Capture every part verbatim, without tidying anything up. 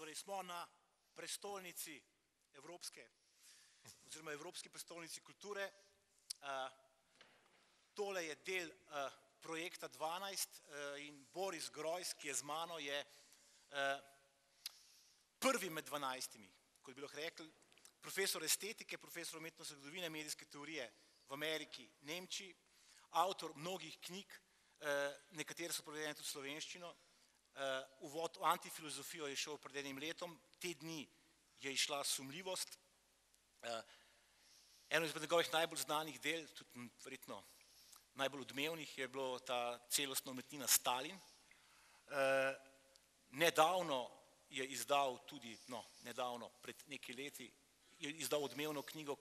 Torej smo na prestolnici evropske, oziroma evropski prestolnici kulture. Tole je del projekta dvanajst in Boris Groys, ki je z mano, je prvi med dvanajstimi, kot bi lahko rekli, profesor estetike, profesor umetnostne zgodovine, medijske teorije v Ameriki, Nemčiji, avtor mnogih knjig, nekatere so prevedene tudi v slovenščino, uvod v antifilozofijo je šel pred enim letom, te dni je išla sumljivost, eno izmed njegovih najbolj znanih del, tudi verjetno najbolj odmevnih, je bilo ta celostna umetnina Stalin. Nedavno je izdal tudi, no, nedavno, pred nekaj leti, je izdal odmevno knjigo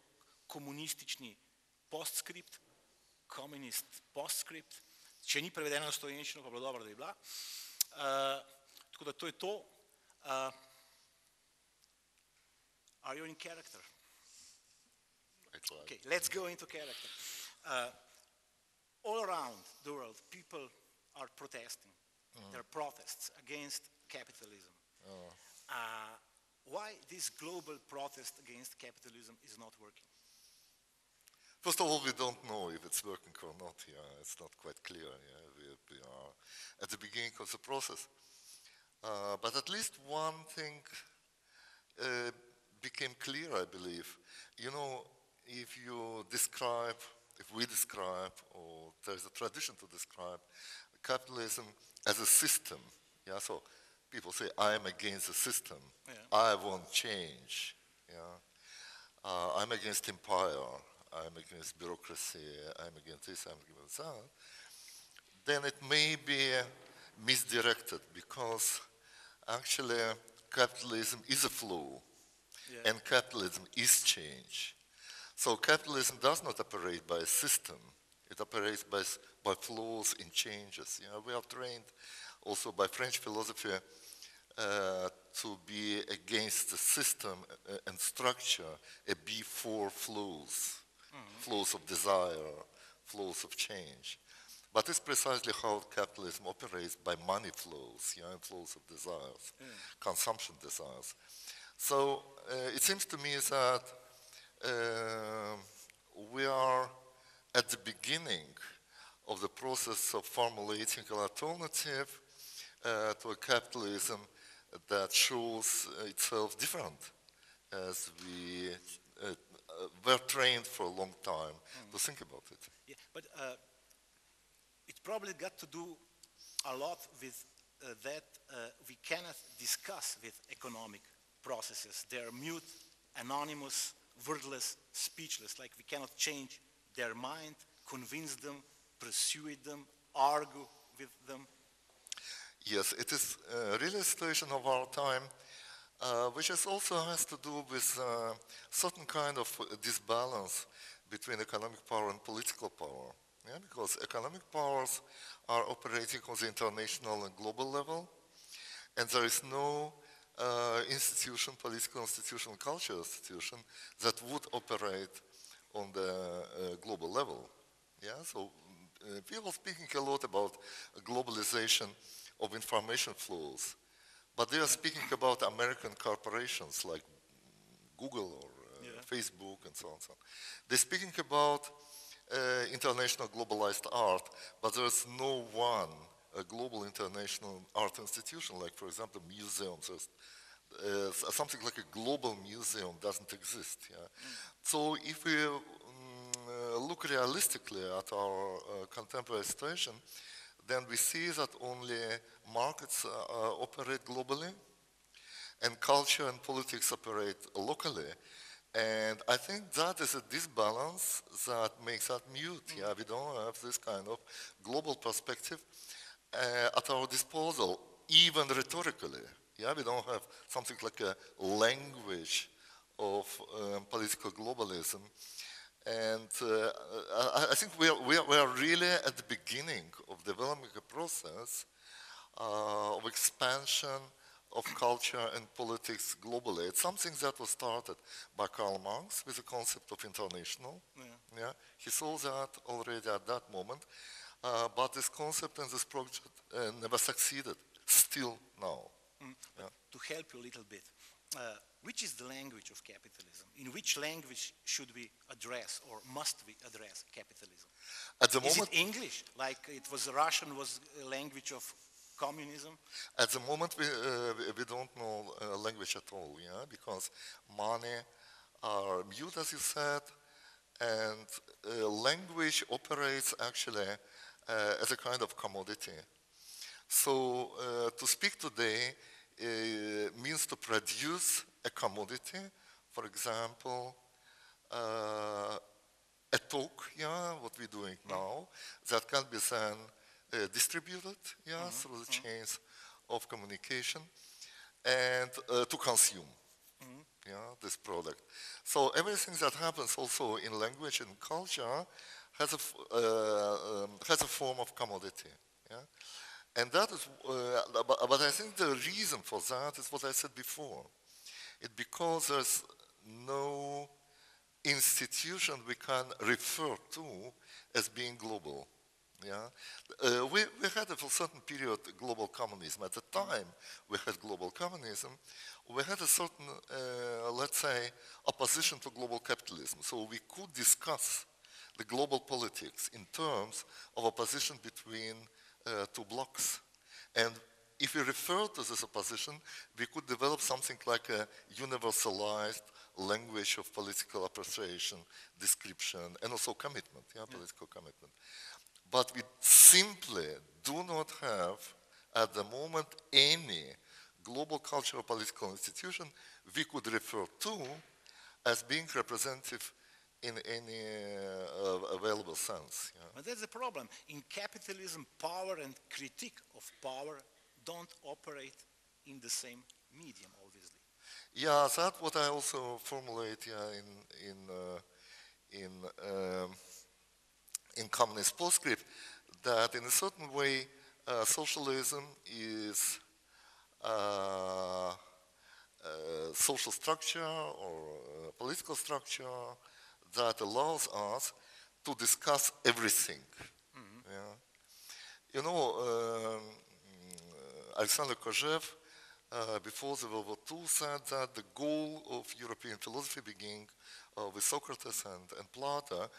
Komunistični postscript, communist postscript, če ni prevedena na slovenščino, pa bilo dobro, da je bila. Tako da to je to. Are you in character? Okay, let's go into character. All around the world, people are protesting. There are protests against capitalism. Why this global protest against capitalism is not working? First of all, we don't know if it's working or not here. Yeah. It's not quite clear. Yeah. We, we are at the beginning of the process. Uh, but at least one thing uh, became clear, I believe. You know, if you describe, if we describe, or there's a tradition to describe capitalism as a system, yeah, so people say, I am against the system. Yeah. I want change. Yeah. Uh, I'm against empire. I'm against bureaucracy. I'm against this. I'm against that. Then it may be misdirected because actually capitalism is a flow, yeah, and capitalism is change. So capitalism does not operate by a system. It operates by, by flows and changes. You know, we are trained also by French philosophy uh, to be against the system and structure, a before flows, mm-hmm, flows of desire, flows of change. But it's precisely how capitalism operates by money flows, you know, flows of desires, mm, consumption desires. So uh, it seems to me that uh, we are at the beginning of the process of formulating an alternative Uh, to a capitalism that shows itself different, as we uh, uh, were trained for a long time, mm, to think about it. Yeah, but uh, it probably got to do a lot with uh, that uh, we cannot discuss with economic processes. They are mute, anonymous, wordless, speechless. Like we cannot change their mind, convince them, pursue them, argue with them. Yes, it is uh, really a situation of our time, uh, which is also has to do with a uh, certain kind of disbalance between economic power and political power. Yeah? Because economic powers are operating on the international and global level, and there is no uh, institution, political institution, cultural institution that would operate on the uh, global level. Yeah? So uh, people speaking a lot about globalization of information flows, but they are speaking about American corporations like Google or uh, yeah, Facebook and so on and so on. They're speaking about uh, international globalized art, but there's no one a global international art institution, like for example museums. Uh, something like a global museum doesn't exist. Yeah? Mm. So if we um, uh, look realistically at our uh, contemporary situation, then we see that only markets uh, operate globally, and culture and politics operate locally. And I think that is a disbalance that makes that mute. Mm. Yeah, we don't have this kind of global perspective uh, at our disposal, even rhetorically. Yeah, we don't have something like a language of um, political globalism. And uh, I, I think we are, we, are, we are really at the beginning of developing a process uh, of expansion of culture and politics globally. It's something that was started by Karl Marx with the concept of international. Yeah. Yeah? He saw that already at that moment, uh, but this concept and this project uh, never succeeded, still now. Mm, but yeah. To help you a little bit, uh, which is the language of capitalism? In which language should we address or must we address capitalism? At the moment, is it English, like it was Russian was a language of communism? At the moment, we, uh, we don't know uh, language at all, yeah, because money are mute, as you said, and uh, language operates actually uh, as a kind of commodity. So uh, to speak today uh, means to produce a commodity, for example, uh, a talk, yeah, what we're doing now, that can be then uh, distributed, yeah, mm-hmm. through the mm-hmm. chains of communication, and uh, to consume, mm-hmm. yeah, this product. So everything that happens also in language and culture has a f uh, um, has a form of commodity, yeah. And that is, uh, but I think the reason for that is what I said before. It's because there's no institution we can refer to as being global. Yeah, uh, we, we had for a certain period global communism. At the time we had global communism, we had a certain, uh, let's say, opposition to global capitalism. So we could discuss the global politics in terms of opposition between Uh, two blocks, and if we refer to this opposition, we could develop something like a universalized language of political appreciation, description, and also commitment, yeah, political yeah. commitment. But we simply do not have, at the moment, any global cultural political institution we could refer to as being representative in any uh, available sense. Yeah. But that's the problem. In capitalism, power and critique of power don't operate in the same medium, obviously. Yeah, that's what I also formulate yeah, in, in, uh, in, um, in communist postscript, that in a certain way, uh, socialism is uh, a social structure or a political structure that allows us to discuss everything. Mm-hmm. yeah. You know, um, Alexander Kozhev, uh, before the World War Two, said that the goal of European philosophy, beginning uh, with Socrates and, and Plato,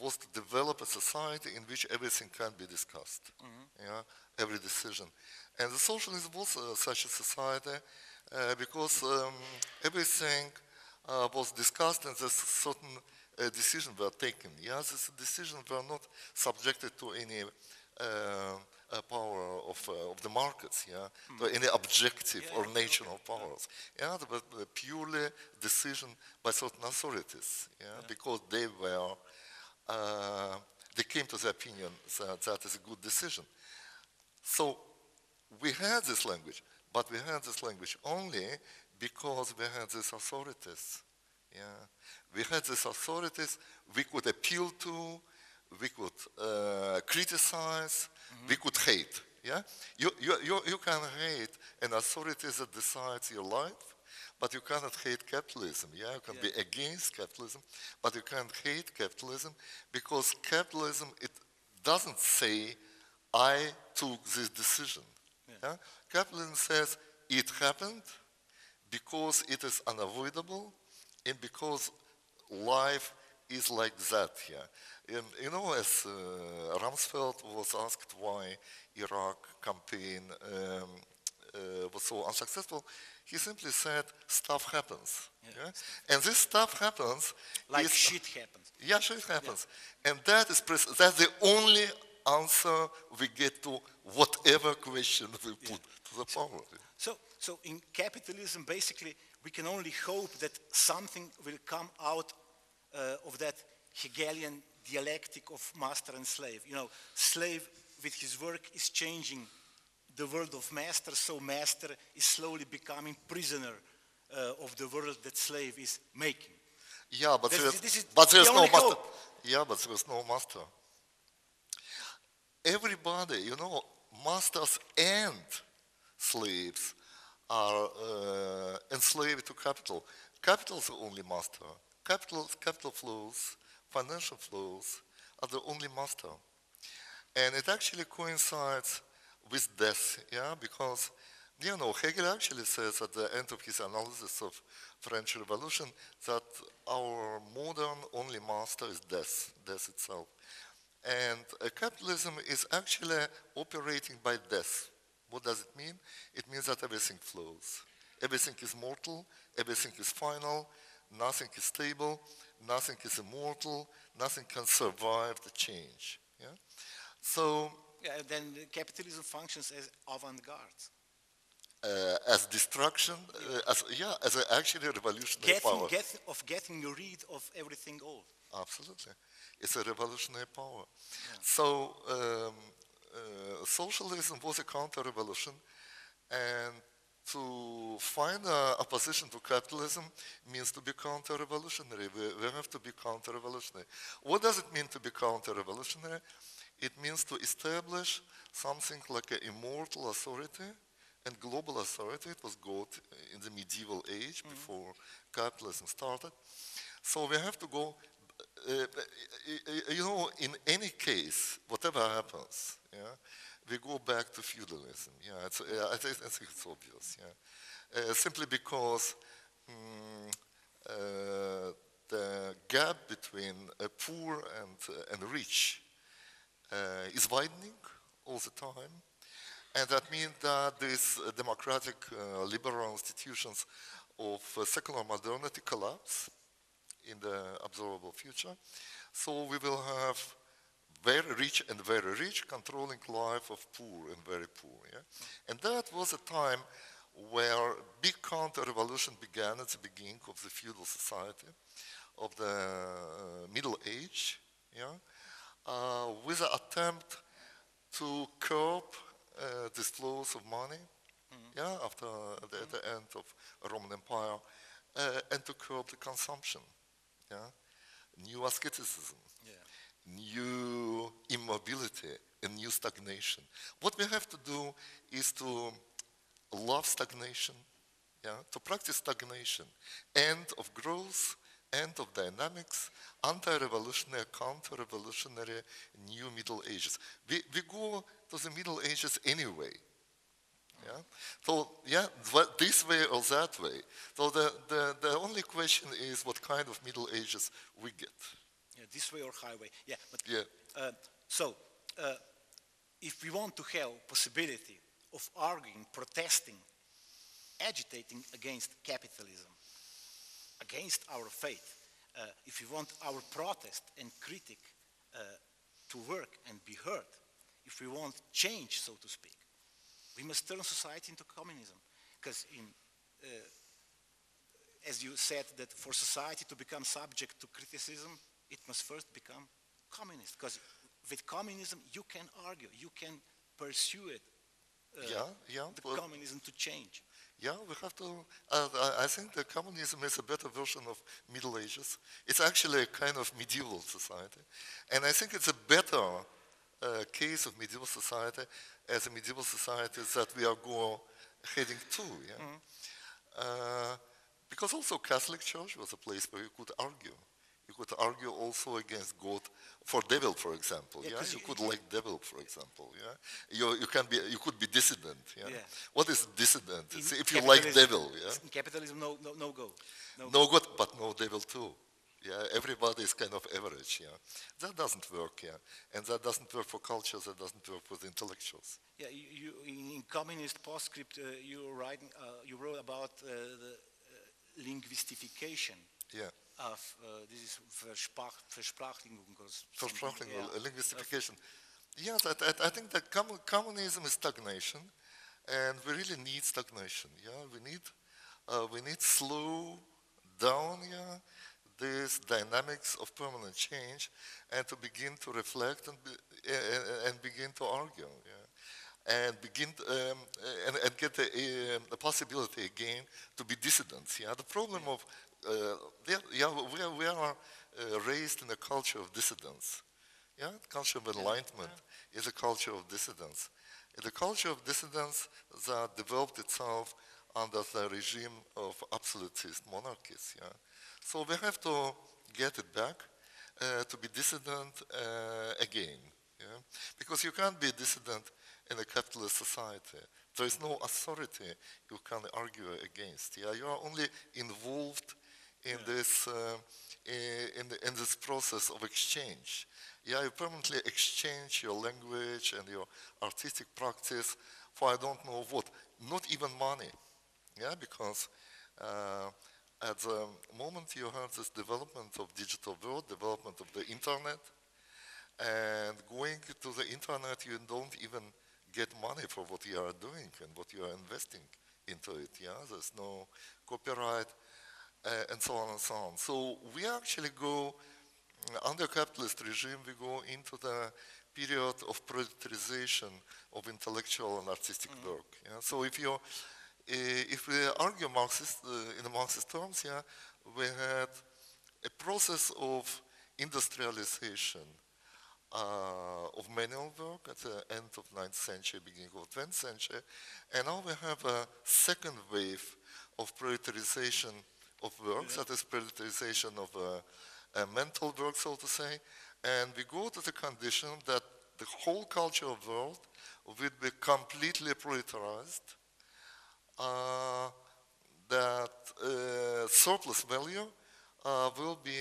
was to develop a society in which everything can be discussed, mm-hmm. yeah, every decision. And the socialism was uh, such a society uh, because um, everything uh, was discussed, and there's certain Uh, decisions were taken. Yeah, these decisions were not subjected to any uh, uh, power of, uh, of the markets, yeah, mm. to any objective yeah, or national okay. powers. Yeah, they were purely decision by certain authorities, yeah, yeah. because they were, uh, they came to the opinion that that is a good decision. So we had this language, but we had this language only because we had these authorities. Yeah. We had these authorities we could appeal to, we could uh, criticize, mm-hmm. we could hate. Yeah? You, you, you, you can hate an authority that decides your life, but you cannot hate capitalism. Yeah? You can yeah. be against capitalism, but you can't hate capitalism, because capitalism, it doesn't say, I took this decision. Yeah. Yeah? Capitalism says, it happened because it is unavoidable, and because life is like that here. Yeah. And you know, as uh, Rumsfeld was asked why Iraq campaign um, uh, was so unsuccessful, he simply said, stuff happens. Yeah. Yeah? And this stuff happens. Like shit happens. Yeah, shit happens. Yeah. And that is pres that's the only answer we get to whatever question we put yeah. to the problem. So, so in capitalism, basically, we can only hope that something will come out uh, of that Hegelian dialectic of master and slave. You know, slave with his work is changing the world of master, so master is slowly becoming prisoner uh, of the world that slave is making. Yeah, but there's, this is but there's the no master. Hope. Yeah, but there's no master. Everybody, you know, masters and slaves are uh, enslaved to capital. Capital is the only master. Capital, capital flows, financial flows are the only master. And it actually coincides with death, yeah, because You know, Hegel actually says at the end of his analysis of French Revolution that our modern only master is death, death itself. And uh, capitalism is actually operating by death. What does it mean? It means that everything flows. Everything is mortal, everything is final, nothing is stable, nothing is immortal, nothing can survive the change. Yeah? So yeah, then the capitalism functions as avant-garde. Uh, as destruction, uh, as, yeah, as a actually a revolutionary getting, power. Get, of getting rid of everything old. Absolutely. It's a revolutionary power. Yeah. So, um, uh, socialism was a counter-revolution, and to find an opposition to capitalism means to be counter-revolutionary. We, we have to be counter-revolutionary. What does it mean to be counter-revolutionary? It means to establish something like an immortal authority, and global authority. It was God in the medieval age, mm-hmm. before capitalism started. So we have to go, uh, you know, in any case, whatever happens, yeah, we go back to feudalism. Yeah, it's, uh, I, think, I think it's obvious, yeah. Uh, simply because um, uh, the gap between uh, poor and, uh, and rich uh, is widening all the time. And that means that these democratic uh, liberal institutions of uh, secular modernity collapse in the observable future. So we will have very rich and very rich controlling life of poor and very poor. Yeah? Mm-hmm. And that was a time where big counter-revolution began at the beginning of the feudal society of the uh, Middle Age, yeah? uh, with an attempt to curb Uh, these flows of money, mm-hmm. yeah, after the, mm-hmm. the end of Roman Empire, uh, and to curb the consumption, yeah, new asceticism, yeah. new immobility, and new stagnation. What we have to do is to love stagnation, yeah, to practice stagnation, end of growth, end of dynamics, anti-revolutionary, counter-revolutionary, new Middle Ages. We, we go to the Middle Ages anyway. Yeah? So, yeah, this way or that way. So the, the, the only question is what kind of Middle Ages we get. Yeah, this way or highway. Yeah, but, yeah. Uh, so, uh, if we want to have possibility of arguing, protesting, agitating against capitalism, against our faith, uh, if we want our protest and critic uh, to work and be heard, if we want change, so to speak, we must turn society into communism. Because in, uh, as you said, that for society to become subject to criticism, it must first become communist. Because with communism, you can argue, you can pursue it, uh, yeah, yeah, the well, communism to change. Yeah, we have to, uh, I think that communism is a better version of Middle Ages. It's actually a kind of medieval society. And I think it's a better uh, case of medieval society as a medieval society that we are go heading to. Yeah? Mm-hmm. uh, because also Catholic Church was a place where you could argue. You could argue also against God for devil, for example. Yeah, yeah? You, you could you, like devil, for example. Yeah, you you can be you could be dissident. Yeah, yeah. What is dissident? It's if you like devil, yeah. In capitalism, no no no God. No, no God, but no devil too. Yeah, everybody is kind of average. Yeah, that doesn't work. Yeah, and that doesn't work for cultures. That doesn't work for the intellectuals. Yeah, you, you in communist postscript, uh, you writing uh, you wrote about uh, the uh, linguistification. Yeah. Of, uh, this is versprach, Versprachlichung. Versprachlichung, yeah. Linguistification. Yeah, that, that, I think that com communism is stagnation, and we really need stagnation. Yeah, we need, uh, we need slow down. Yeah, this dynamics of permanent change, and to begin to reflect and be, uh, and begin to argue. Yeah, and begin to, um, and, and get the, uh, the possibility again to be dissidents. Yeah, the problem yeah. of Uh, yeah, yeah, we are, we are uh, raised in a culture of dissidence. Yeah, culture of enlightenment yeah. is a culture of dissidence. It's a culture of dissidence that developed itself under the regime of absolutist monarchies. Yeah, so we have to get it back uh, to be dissident uh, again. Yeah? Because you can't be a dissident in a capitalist society. There is no authority you can argue against. Yeah? You are only involved in, yeah. this, uh, in, the, in this process of exchange. Yeah, you permanently exchange your language and your artistic practice for I don't know what, not even money. Yeah, because uh, at the moment you heard this development of digital world, development of the internet, and going to the internet, you don't even get money for what you are doing and what you are investing into it. Yeah, there's no copyright uh, and so on and so on. So we actually go under capitalist regime. We go into the period of proletarization of intellectual and artistic mm. work. Yeah? So if you, uh, if we argue Marxist uh, in the Marxist terms, yeah, we had a process of industrialization. Uh, of manual work at the end of ninth century, beginning of twentieth century, and now we have a second wave of proletarization of works, yeah. that is proletarization of uh, uh, mental work, so to say, and we go to the condition that the whole cultural world will be completely proletarized, uh, that uh, surplus value uh, will be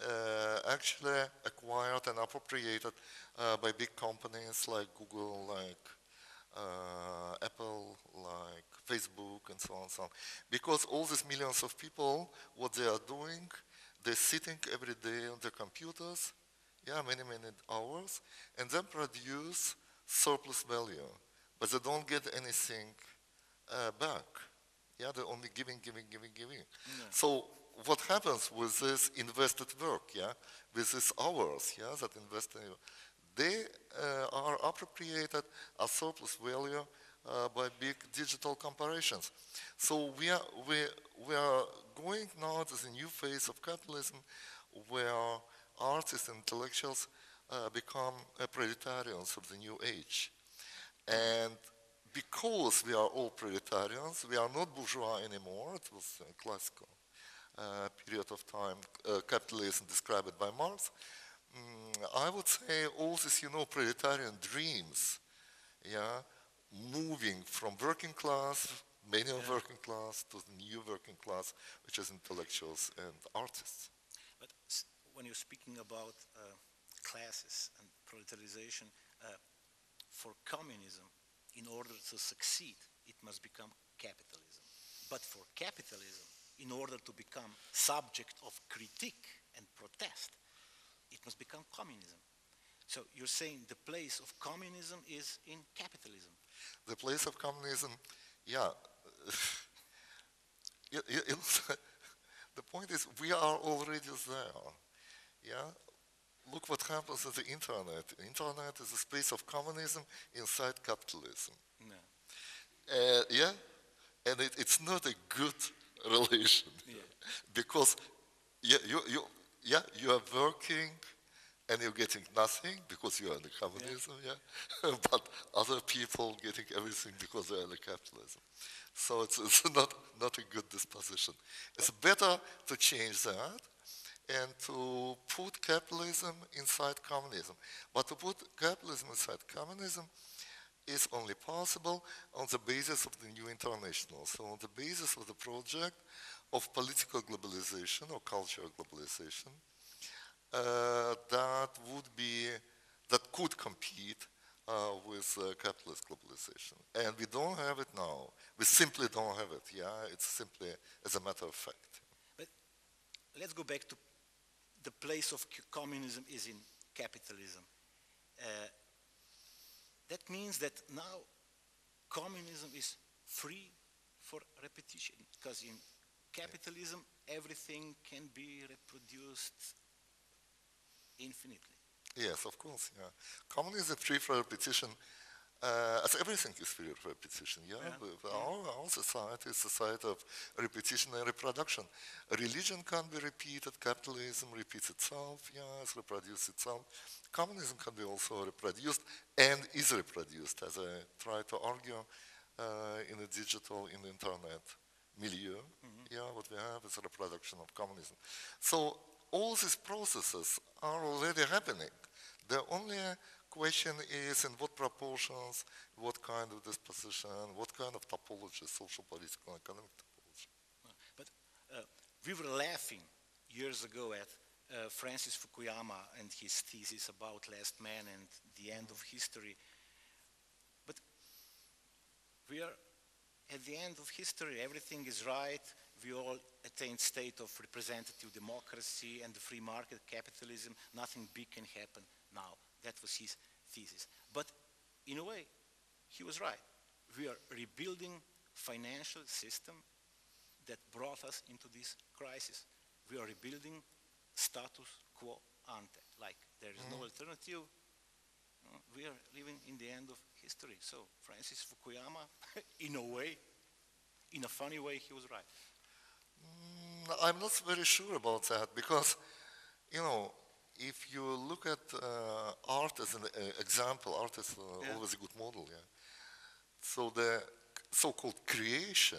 Uh, actually acquired and appropriated uh, by big companies like Google, like uh, Apple, like Facebook, and so on and so on. Because all these millions of people, what they are doing, they're sitting every day on their computers, yeah, many, many hours, and then produce surplus value. But they don't get anything uh, back. Yeah, they're only giving, giving, giving, giving. Yeah. So what happens with this invested work, yeah, with these hours, yeah, that invest in you? They uh, are appropriated as surplus value uh, by big digital corporations. So we are, we, we are going now to the new phase of capitalism where artists and intellectuals uh, become uh, proletarians of the new age. And because we are all proletarians, we are not bourgeois anymore. It was uh, classical. Uh, period of time, uh, capitalism described by Marx, mm, I would say all these, you know, proletarian dreams, yeah, moving from working class, manual yeah. working class, to the new working class, which is intellectuals and artists. But when you're speaking about uh, classes and proletarization, uh, for communism, in order to succeed, it must become capitalism. But for capitalism, in order to become subject of critique and protest, it must become communism. So you're saying the place of communism is in capitalism. The place of communism, yeah. you, you, you know, the point is we are already there. Yeah. Look what happens at the internet. The internet is a space of communism inside capitalism. No. Uh, yeah, and it, it's not a good relation, yeah. because yeah, you you yeah you are working and you're getting nothing because you are in the communism, yeah, yeah? But other people getting everything because they are in the capitalism. So it's, it's not not a good disposition. It's better to change that and to put capitalism inside communism. But to put capitalism inside communism is only possible on the basis of the New International, so on the basis of the project of political globalization or cultural globalization uh, that would be, that could compete uh, with uh, capitalist globalization. And we don't have it now. We simply don't have it, yeah? It's simply as a matter of fact. But let's go back to the place of communism is in capitalism. Uh, That means that now communism is free for repetition, because in capitalism everything can be reproduced infinitely. Yes, of course. Yeah, communism is free for repetition, uh, as everything is free for repetition. Yeah, yeah. Our, our society is a society of repetition and reproduction. Religion can be repeated. Capitalism repeats itself. Yeah, it reproduces itself. Communism can be also reproduced and is reproduced, as I try to argue uh, in the digital, in the internet milieu. Mm-hmm. Yeah, what we have is a reproduction of communism. So all these processes are already happening. They're only question is in what proportions, what kind of disposition, what kind of topology, social, political, and economic topology. But uh, we were laughing years ago at uh, Francis Fukuyama and his thesis about last man and the end of history. But we are at the end of history, everything is right, we all attained state of representative democracy and the free market capitalism, nothing big can happen now. That was his thesis. But in a way, he was right. We are rebuilding financial system that brought us into this crisis. We are rebuilding status quo ante, like there is no alternative. We are living in the end of history. So Francis Fukuyama, in a way, in a funny way, he was right. Mm, I'm not very sure about that because, you know, if you look at uh, art as an uh, example, art is uh, yeah. always a good model. Yeah. So the so-called creation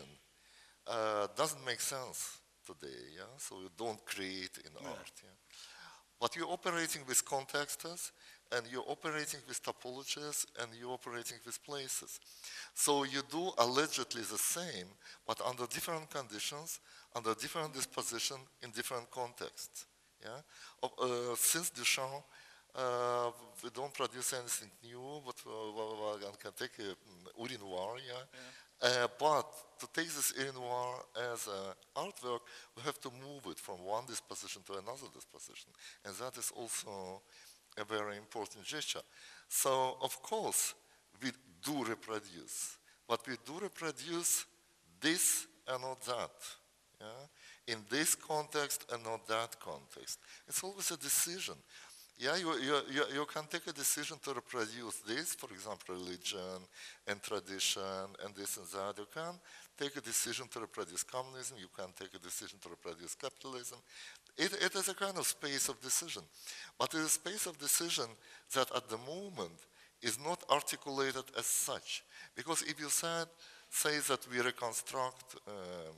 uh, doesn't make sense today. Yeah. So you don't create in yeah. art. Yeah. But you're operating with contexts, and you're operating with topologies, and you're operating with places. So you do allegedly the same, but under different conditions, under different disposition, in different contexts. Yeah? Uh, since Duchamp, uh, we don't produce anything new, but we uh, can take a urinoir, yeah? Yeah. Uh, but to take this urinoir as an artwork, we have to move it from one disposition to another disposition, and that is also a very important gesture. So, of course, we do reproduce, but we do reproduce this and not that. Yeah? In this context and not that context. It's always a decision. Yeah, you, you, you, you can take a decision to reproduce this, for example, religion and tradition and this and that. You can take a decision to reproduce communism. You can take a decision to reproduce capitalism. It, it is a kind of space of decision. But it is a space of decision that at the moment is not articulated as such. Because if you said, say that we reconstruct um,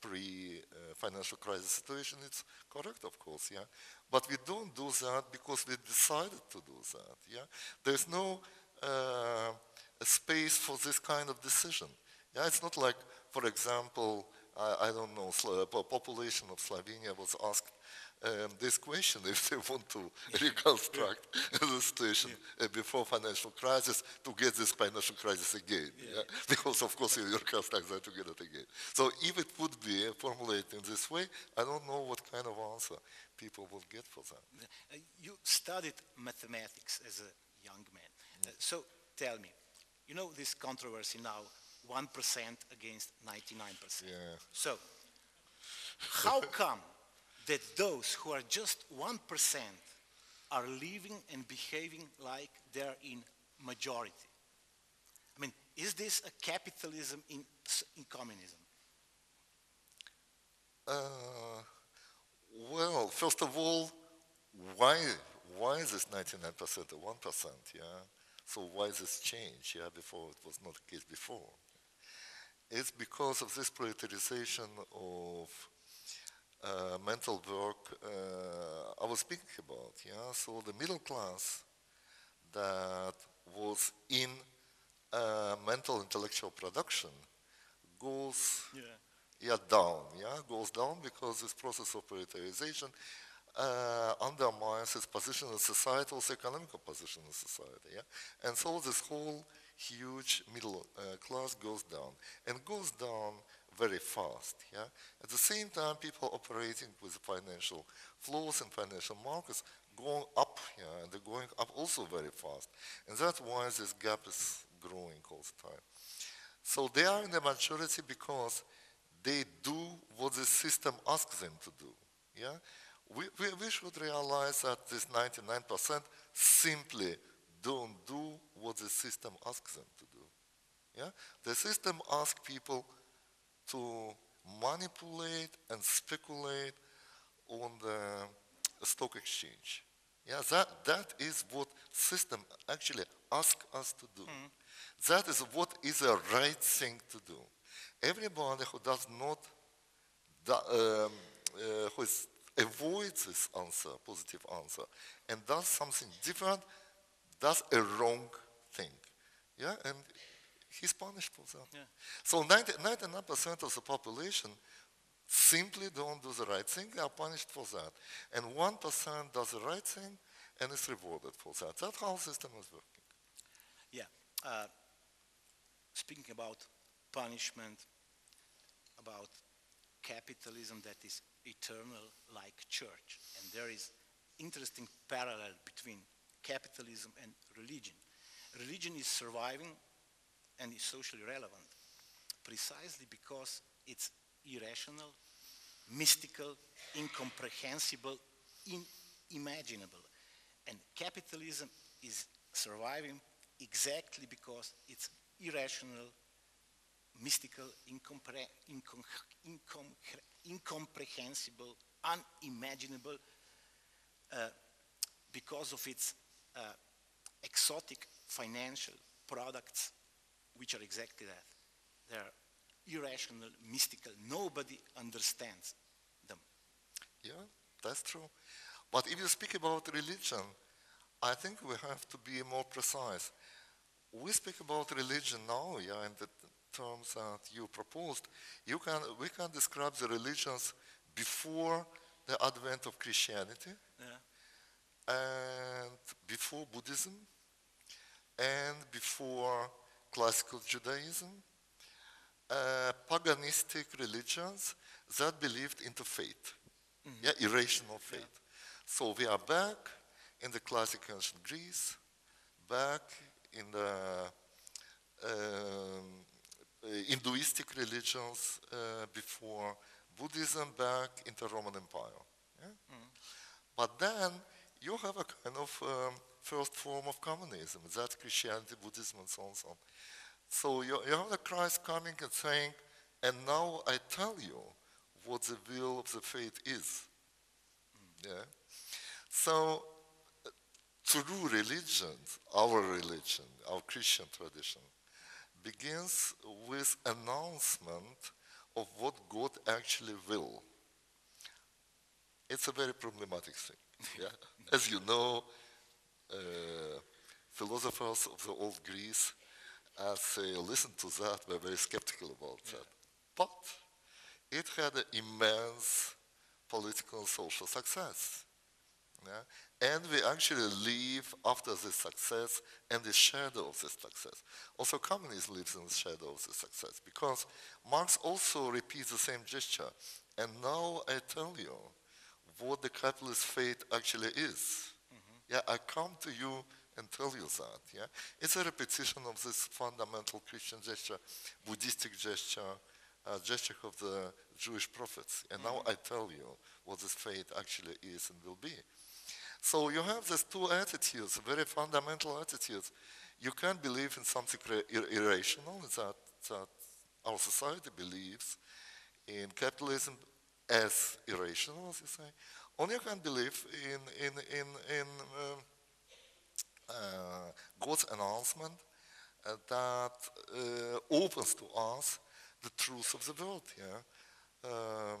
pre-financial crisis situation, it's correct, of course, yeah. But we don't do that because we decided to do that, yeah. There's no uh, space for this kind of decision. Yeah, it's not like, for example, I, I don't know, the population of Slovenia was asked um, this question if they want to reconstruct the situation yeah. uh, before financial crisis to get this financial crisis again. Yeah. Yeah? Because, of course, you reconstruct that to get it again. So if it would be formulated in this way, I don't know what kind of answer people would get for that. Uh, you studied mathematics as a young man. Mm. Uh, so tell me, you know this controversy now, one percent against ninety-nine percent. Yeah. So how come that those who are just one percent are living and behaving like they're in majority? I mean, is this a capitalism in, in communism? Uh, well, first of all, why, why is this ninety-nine percent or one percent? Yeah? So why this change? Yeah, before it was not the case before. It's because of this proletarization of uh, mental work uh, I was speaking about, yeah? So the middle class that was in uh, mental intellectual production goes yeah. Yeah, down, yeah? Goes down because this process of proletarization uh, undermines its position in society, also economical position in society, yeah? And so this whole huge middle uh, class goes down, and goes down very fast. Yeah? At the same time, people operating with financial flows and financial markets going up, yeah? And they're going up also very fast. And that's why this gap is growing all the time. So they are in the majority because they do what the system asks them to do. Yeah? We, we, we should realize that this ninety-nine percent simply don't do what the system asks them to do. Yeah? The system asks people to manipulate and speculate on the stock exchange. Yeah, that, that is what system actually asks us to do. Mm. That is what is a right thing to do. Everybody who does not, um, uh, who avoids this answer, positive answer, and does something different, does a wrong thing. Yeah, and he's punished for that. Yeah. So ninety-nine percent of the population simply don't do the right thing, they are punished for that. And one percent does the right thing and is rewarded for that. That's how the system is working. Yeah. Uh, speaking about punishment, about capitalism that is eternal like church, and there is interesting parallel between capitalism and religion. Religion is surviving and is socially relevant precisely because it's irrational, mystical, incomprehensible, unimaginable. And capitalism is surviving exactly because it's irrational, mystical, incompre incom incom incomprehensible, unimaginable, uh, because of its uh, exotic financial products, which are exactly that. They're irrational, mystical. Nobody understands them. Yeah, that's true. But if you speak about religion, I think we have to be more precise. We speak about religion now, yeah, in the terms that you proposed. You can, we can describe the religions before the advent of Christianity, yeah, and before Buddhism, and before classical Judaism, uh, paganistic religions that believed into faith, mm-hmm, yeah, irrational faith. Yeah. So we are back in the classic ancient Greece, back in the um, Hinduistic religions uh, before Buddhism, back in the Roman Empire. Yeah? Mm. But then you have a kind of um, first form of communism, that's Christianity, Buddhism, and so on and so on. So you, you have the Christ coming and saying, and now I tell you what the will of the faith is. Mm. Yeah? So true religion, our religion, our Christian tradition, begins with announcement of what God actually will. It's a very problematic thing. Yeah? As you know, uh, philosophers of the old Greece, as they listened to that, were very skeptical about yeah. that. But it had an immense political and social success. Yeah? And we actually live after this success and the shadow of this success. Also, communism lives in the shadow of this success because Marx also repeats the same gesture. And now I tell you what the capitalist faith actually is. Mm-hmm. Yeah, I come to you and tell you that. Yeah, it's a repetition of this fundamental Christian gesture, Buddhistic gesture, uh, gesture of the Jewish prophets. And mm-hmm. now I tell you what this faith actually is and will be. So you have these two attitudes, very fundamental attitudes. You can't believe in something ir irrational, that, that our society believes in capitalism as irrational, as you say. Or you can believe in, in, in, in um, uh, God's announcement uh, that uh, opens to us the truth of the world. Yeah? Um,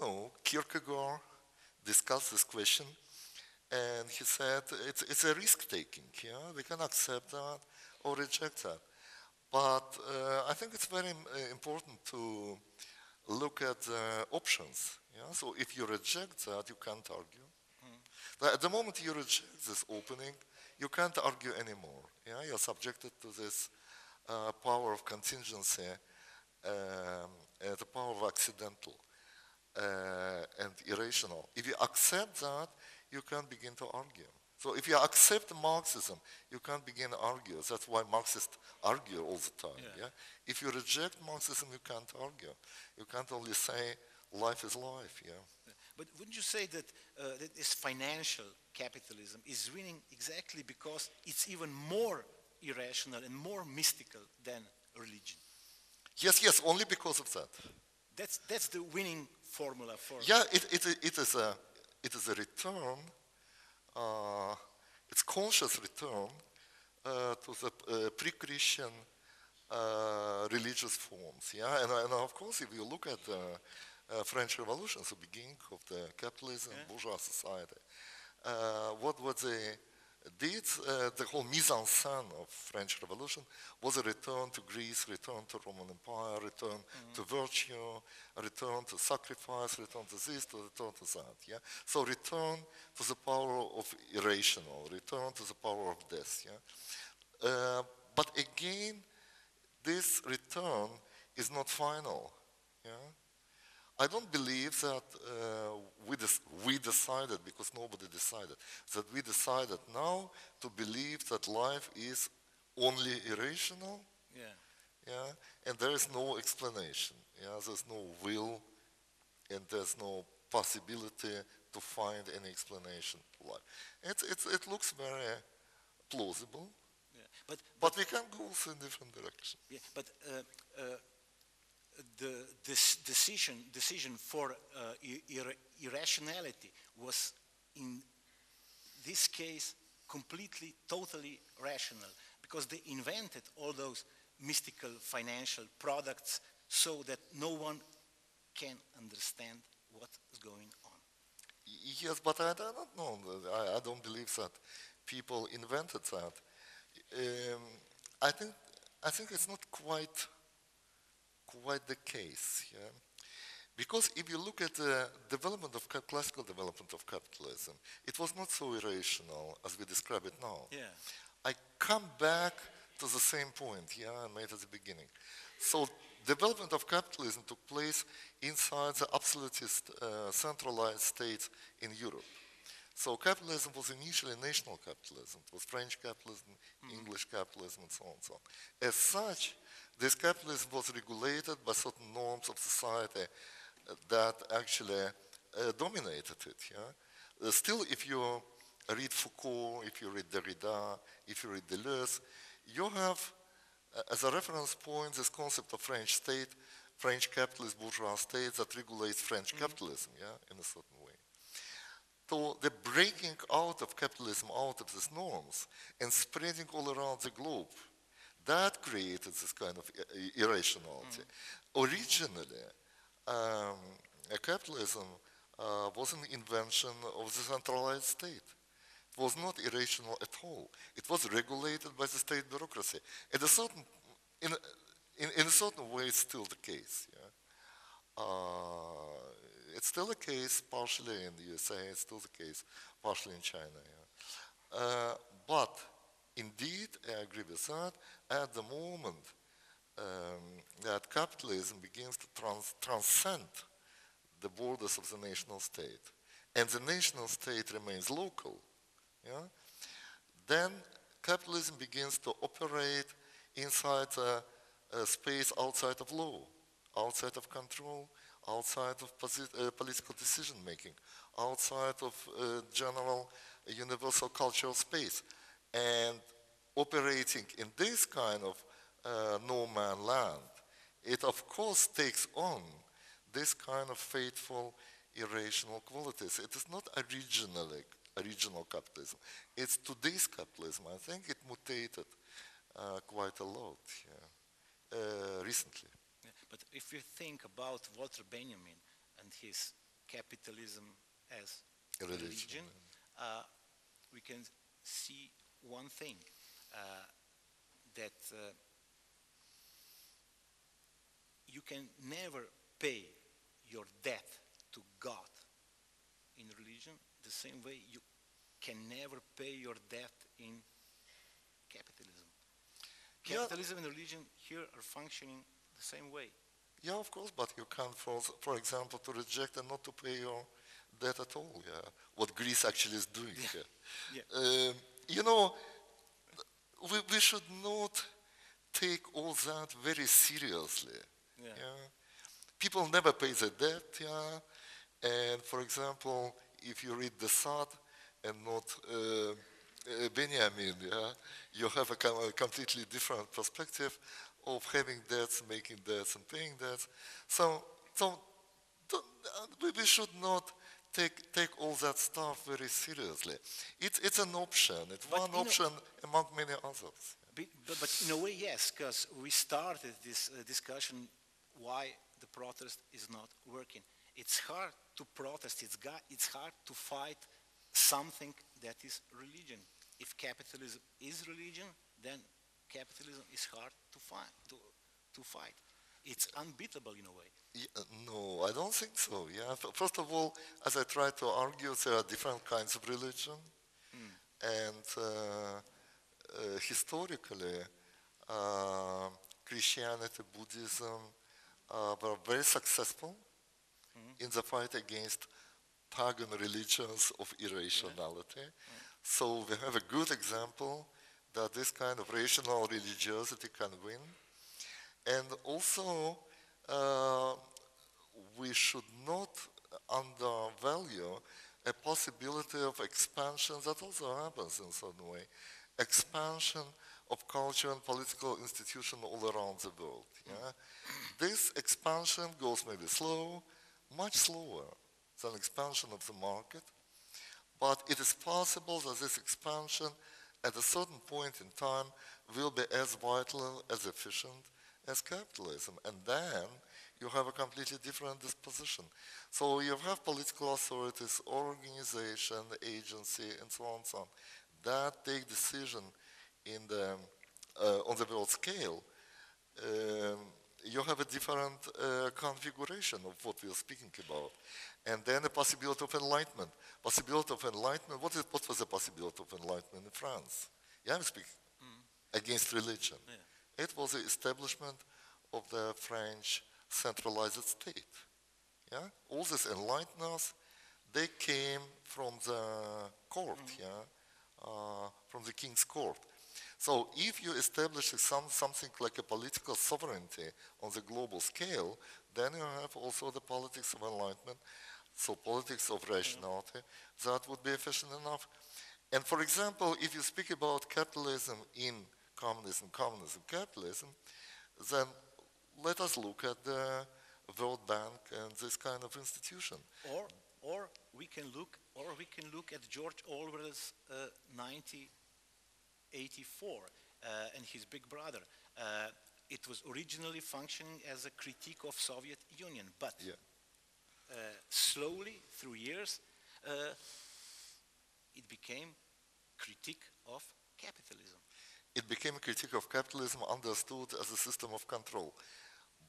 you know, Kierkegaard discussed this question. And he said, it's, it's a risk-taking, yeah? We can accept that or reject that. But uh, I think it's very important to look at the options, yeah? So if you reject that, you can't argue. Mm. At the moment you reject this opening, you can't argue anymore, yeah? You're subjected to this uh, power of contingency, um, uh, the power of accidental uh, and irrational. If you accept that, you can't begin to argue. So if you accept Marxism, you can't begin to argue. That's why Marxists argue all the time. Yeah. Yeah? If you reject Marxism, you can't argue. You can't only say life is life. Yeah. But wouldn't you say that, uh, that this financial capitalism is winning exactly because it's even more irrational and more mystical than religion? Yes, yes, only because of that. That's, that's the winning formula for... Yeah, it, it, it is a... It is a return, uh, it's conscious return uh, to the uh, pre-Christian uh, religious forms. Yeah, and, and of course, if you look at the uh, uh, French Revolution, the beginning of the capitalism, yeah, bourgeois society, uh, what were the did, uh, the whole mise-en-scène of French Revolution was a return to Greece, return to Roman Empire, return mm-hmm. to virtue, a return to sacrifice, return to this, to return to that. Yeah? So return to the power of irrational, return to the power of death. Yeah? Uh, but again, this return is not final. Yeah? I don't believe that uh, we, we decided, because nobody decided, that we decided now to believe that life is only irrational, yeah, yeah, and there is no explanation, yeah, there's no will, and there's no possibility to find any explanation for life. It, it, it looks very plausible, yeah, but, but, but we can go also in different directions. Yeah, but. Uh, uh, The this decision decision for uh, ir irrationality was in this case completely, totally rational, because they invented all those mystical financial products so that no one can understand what is going on. Yes, but I don't know. I, I don't believe that people invented that. Um, I think I think it's not quite. Quite the case, yeah? Because if you look at the development of classical development of capitalism, it was not so irrational as we describe it now. Yeah. I come back to the same point, yeah, I made at the beginning. So development of capitalism took place inside the absolutist uh, centralized states in Europe. So capitalism was initially national capitalism. It was French capitalism, mm-hmm. English capitalism, and so on and so on. As such, this capitalism was regulated by certain norms of society that actually uh, dominated it. Yeah? Uh, still, if you read Foucault, if you read Derrida, if you read Deleuze, you have, uh, as a reference point, this concept of French state, French capitalist bourgeois state that regulates French mm-hmm. capitalism, yeah, in a certain way. So the breaking out of capitalism, out of these norms, and spreading all around the globe, that created this kind of irrationality. Mm. Originally, um, capitalism uh, was an invention of the centralized state. It was not irrational at all. It was regulated by the state bureaucracy. At a certain, in, in, in a certain way, it's still the case. Yeah? Uh, it's still the case partially in the U S A, it's still the case partially in China. Yeah? Uh, but indeed, I agree with that, at the moment um, that capitalism begins to trans transcend the borders of the national state, and the national state remains local, yeah? Then capitalism begins to operate inside a, a space outside of law, outside of control, outside of uh, political decision-making, outside of uh, general uh, universal cultural space. And operating in this kind of uh, no-man land, it of course takes on this kind of fateful, irrational qualities. It is not originally, original capitalism. It's today's capitalism. I think it mutated uh, quite a lot, yeah, uh, recently. Yeah, but if you think about Walter Benjamin and his capitalism as religion, religion yeah. uh, we can see one thing, uh, that uh, you can never pay your debt to God in religion the same way you can never pay your debt in capitalism. Capitalism yeah. and religion here are functioning the same way. Yeah, of course, but you can't, for, for example, to reject and not to pay your that at all, yeah. What Greece actually is doing here. Yeah. Yeah. Um, you know, we, we should not take all that very seriously. Yeah. Yeah. People never pay their debt, yeah. And for example, if you read the Sade and not uh, uh, Benjamin, yeah, you have a, com a completely different perspective of having debts, making debts, and paying debts. So, so don't, uh, we should not Take, take all that stuff very seriously. It, it's an option. It's but one option a, among many others. But, but in a way, yes, because we started this uh, discussion why the protest is not working. It's hard to protest. It's, it's hard to fight something that is religion. if capitalism is religion, then capitalism is hard to fight. To, to fight. It's unbeatable in a way. Yeah, no, I don't think so. Yeah. First of all, as I try to argue, there are different kinds of religion. Mm. And uh, uh, historically, uh, Christianity, Buddhism uh, were very successful mm-hmm. in the fight against pagan religions of irrationality. Yeah. Yeah. So we have a good example that this kind of rational religiosity can win. And also, uh, we should not undervalue a possibility of expansion that also happens in a certain way. Expansion of culture and political institutions all around the world. Yeah? This expansion goes maybe slow, much slower than expansion of the market, but it is possible that this expansion at a certain point in time will be as vital, as efficient as capitalism. And then you have a completely different disposition. So you have political authorities, organization, agency, and so on and so on, that take decision in the, uh, on the world scale. Um, you have a different uh, configuration of what we are speaking about. And then the possibility of enlightenment. Possibility of enlightenment, what, is, what was the possibility of enlightenment in France? Yeah, I'm speaking mm. against religion. Yeah. It was the establishment of the French centralized state. Yeah? All these enlighteners, they came from the court, mm. yeah? uh, from the king's court. So if you establish some, something like a political sovereignty on the global scale, then you have also the politics of enlightenment, so politics of rationality, that would be efficient enough. And for example, if you speak about capitalism in communism, communism, capitalism, then let us look at the World Bank and this kind of institution. Or, or we can look, or we can look at George Orwell's uh, nineteen eighty-four uh, and his big brother. Uh, It was originally functioning as a critique of Soviet Union, but yeah. uh, slowly through years, uh, it became critique of capitalism. It became a critique of capitalism understood as a system of control.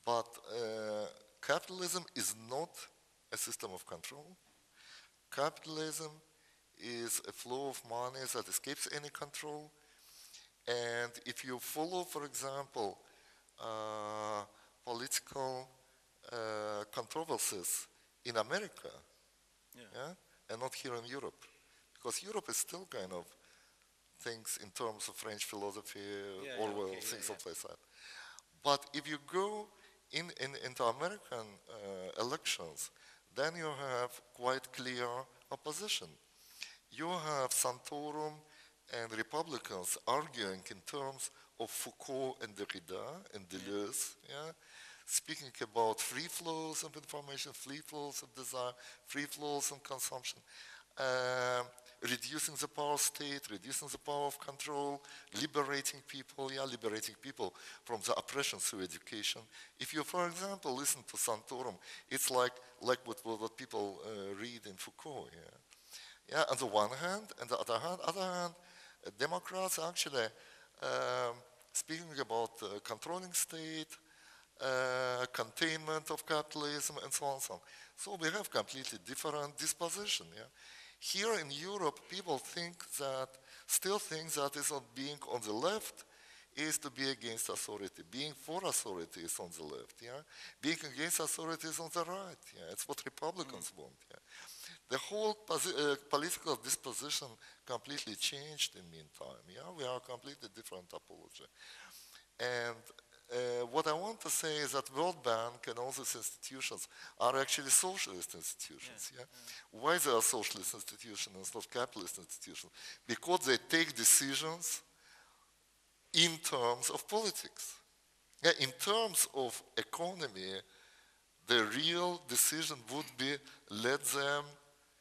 But uh, capitalism is not a system of control. Capitalism is a flow of money that escapes any control. And if you follow, for example, Uh, political uh, controversies in America, yeah. Yeah? And not here in Europe, because Europe is still kind of things in terms of French philosophy, yeah, Orwell, yeah, okay, things yeah, yeah. like that. But if you go in, in, into American uh, elections, then you have quite clear opposition. You have Santorum and Republicans arguing in terms of Foucault and Derrida and Deleuze, yeah? Speaking about free flows of information, free flows of desire, free flows of consumption, uh, reducing the power of state, reducing the power of control, liberating people, yeah, liberating people from the oppression through education. If you, for example, listen to Santorum, it's like, like what, what people uh, read in Foucault, yeah? Yeah, on the one hand, and the other hand, other hand, uh, Democrats actually, um, speaking about uh, controlling state, uh, containment of capitalism, and so on and so on. So we have completely different disposition. Yeah? Here in Europe, people think that, still think that is on being on the left is to be against authority. Being for authority is on the left. Yeah? Being against authority is on the right. Yeah? It's what Republicans mm. want. Yeah? The whole uh, political disposition completely changed in the meantime. Yeah? We are a completely different apology. And uh, what I want to say is that World Bank and all these institutions are actually socialist institutions. Yeah. Yeah? Yeah. Why they are socialist institutions and not capitalist institutions? Because they take decisions in terms of politics. Yeah? In terms of economy, the real decision would be let them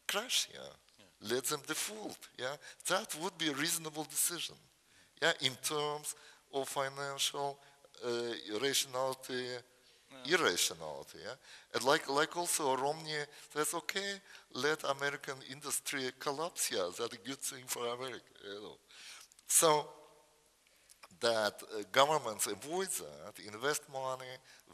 crash, yeah? Yeah. Let them default, yeah? That would be a reasonable decision, yeah? In terms of financial uh, rationality yeah. irrationality. Yeah? And like, like also Romney says, okay, let American industry collapse here. That's a good thing for America. You know? So that uh, governments avoid that, invest money,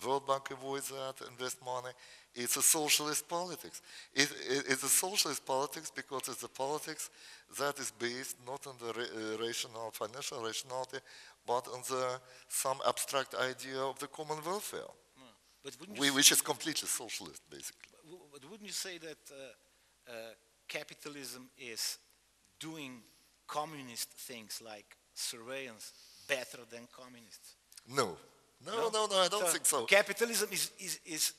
World Bank avoids that, invest money. It's a socialist politics. It, it, it's a socialist politics because it's a politics that is based not on the ra uh, rational, financial rationality, but on the, some abstract idea of the common welfare, mm. but we, which is completely socialist, basically. But wouldn't you say that uh, uh, capitalism is doing communist things like surveillance better than communists? No. No, no, no, no I don't so think so. Capitalism is, is, is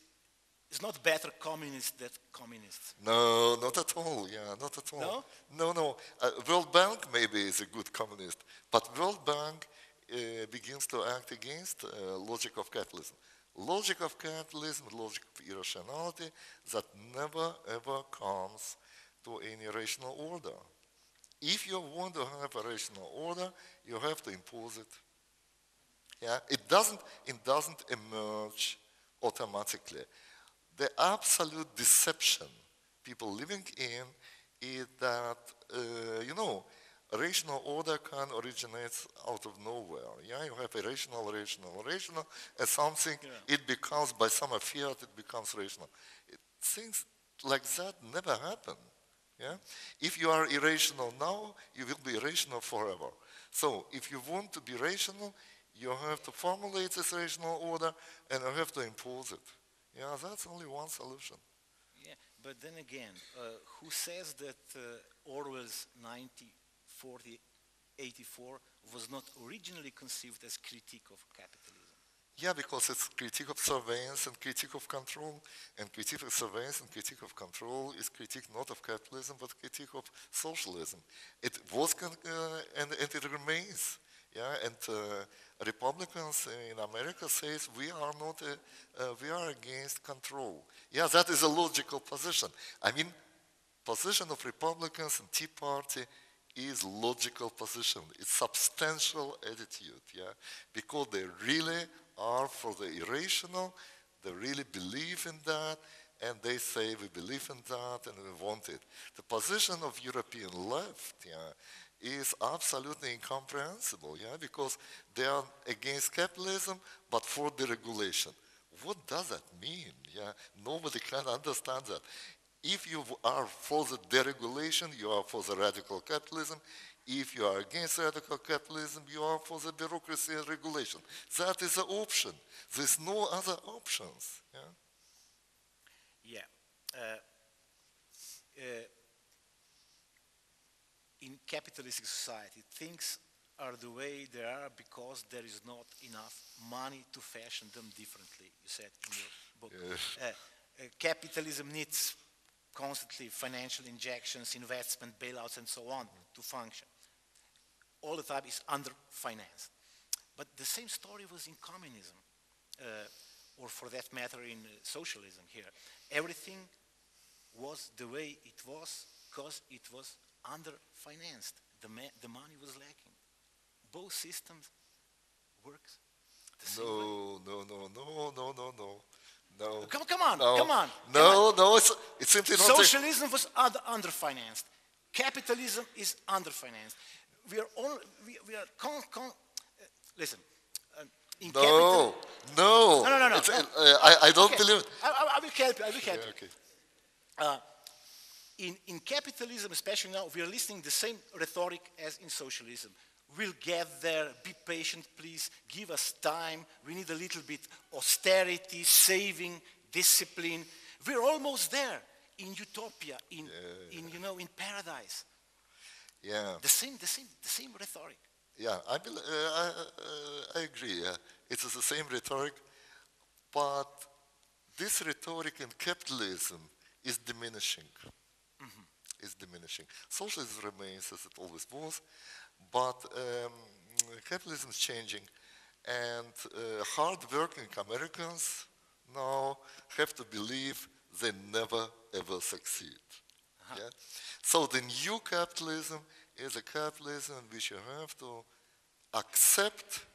It's not better communist than communists. No, not at all, yeah, not at all. No? No, no. Uh, World Bank maybe is a good communist, but World Bank uh, begins to act against uh, logic of capitalism. Logic of capitalism, logic of irrationality that never ever comes to any rational order. If you want to have a rational order, you have to impose it. Yeah, it doesn't, it doesn't emerge automatically. The absolute deception people living in is that, uh, you know, rational order can originate out of nowhere. Yeah, you have irrational, rational, rational, and something, yeah. it becomes, by some fiat, it becomes rational. It, things like that never happen. Yeah? If you are irrational now, you will be irrational forever. So if you want to be rational, you have to formulate this rational order and you have to impose it. Yeah, that's only one solution. Yeah, but then again, uh, who says that uh, Orwell's nineteen eighty-four was not originally conceived as critique of capitalism? Yeah, because it's critique of surveillance and critique of control, and critique of surveillance and critique of control is critique not of capitalism, but critique of socialism. It was, con uh, and, and it remains. Yeah, and uh, Republicans in America says we are not, a, uh, we are against control. Yeah, that is a logical position. I mean, position of Republicans and Tea Party is logical position. It's substantial attitude, yeah, because they really are for the irrational, they really believe in that, and they say we believe in that and we want it. The position of European left, yeah, is absolutely incomprehensible, yeah, because they are against capitalism but for deregulation. What does that mean? Yeah, nobody can understand that. If you are for the deregulation, you are for the radical capitalism. If you are against radical capitalism, you are for the bureaucracy and regulation. That is the option. There's no other options. Yeah. Yeah. Uh, uh, In capitalistic society, things are the way they are because there is not enough money to fashion them differently, you said in your book. Yes. Uh, uh, capitalism needs constantly financial injections, investment, bailouts, and so on mm. to function. All the time is underfinanced. But the same story was in communism, uh, or for that matter in uh, socialism here. Everything was the way it was because it was underfinanced, the, the money was lacking. Both systems work the same no, way. No, no, no, no, no, no, no. Come, come on, no. come on. No, come no, on. It's, it's simply not. Socialism was under, underfinanced. Capitalism is underfinanced. We are all, we, we are, con, con, uh, listen. Uh, in no, no, no, no, no, no. It's, no. Uh, I, I don't okay. believe it. I, I will help you, I will help yeah, okay. you. Uh, In, in capitalism, especially now, we are listening the same rhetoric as in socialism. We'll get there, be patient, please, give us time, we need a little bit austerity, saving, discipline. We're almost there in utopia, in, yeah. in you know, in paradise. Yeah. The same, the same, the same rhetoric. Yeah, I, uh, I, uh, I agree. Yeah. It's the same rhetoric, but this rhetoric in capitalism is diminishing. Mm-hmm. It's diminishing. Socialism remains as it always was, but um, capitalism is changing, and uh, hard-working Americans now have to believe they never ever succeed. Uh-huh. Yeah? So the new capitalism is a capitalism which you have to accept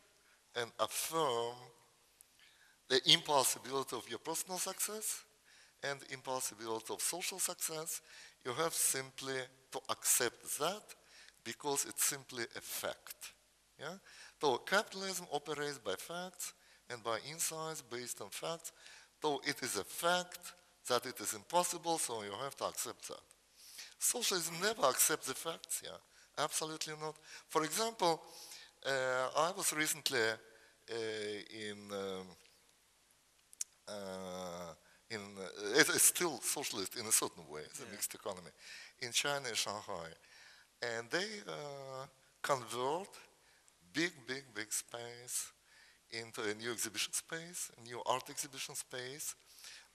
and affirm the impossibility of your personal success and impossibility of social success, you have simply to accept that because it's simply a fact. Yeah? So capitalism operates by facts and by insights based on facts. So it is a fact that it is impossible, so you have to accept that. Socialism never accepts the facts, yeah, absolutely not. For example, uh, I was recently uh, in, um, uh, in uh, it is still socialist in a certain way, it's yeah. a mixed economy, in China and Shanghai, and they uh, convert big, big, big space into a new exhibition space, a new art exhibition space,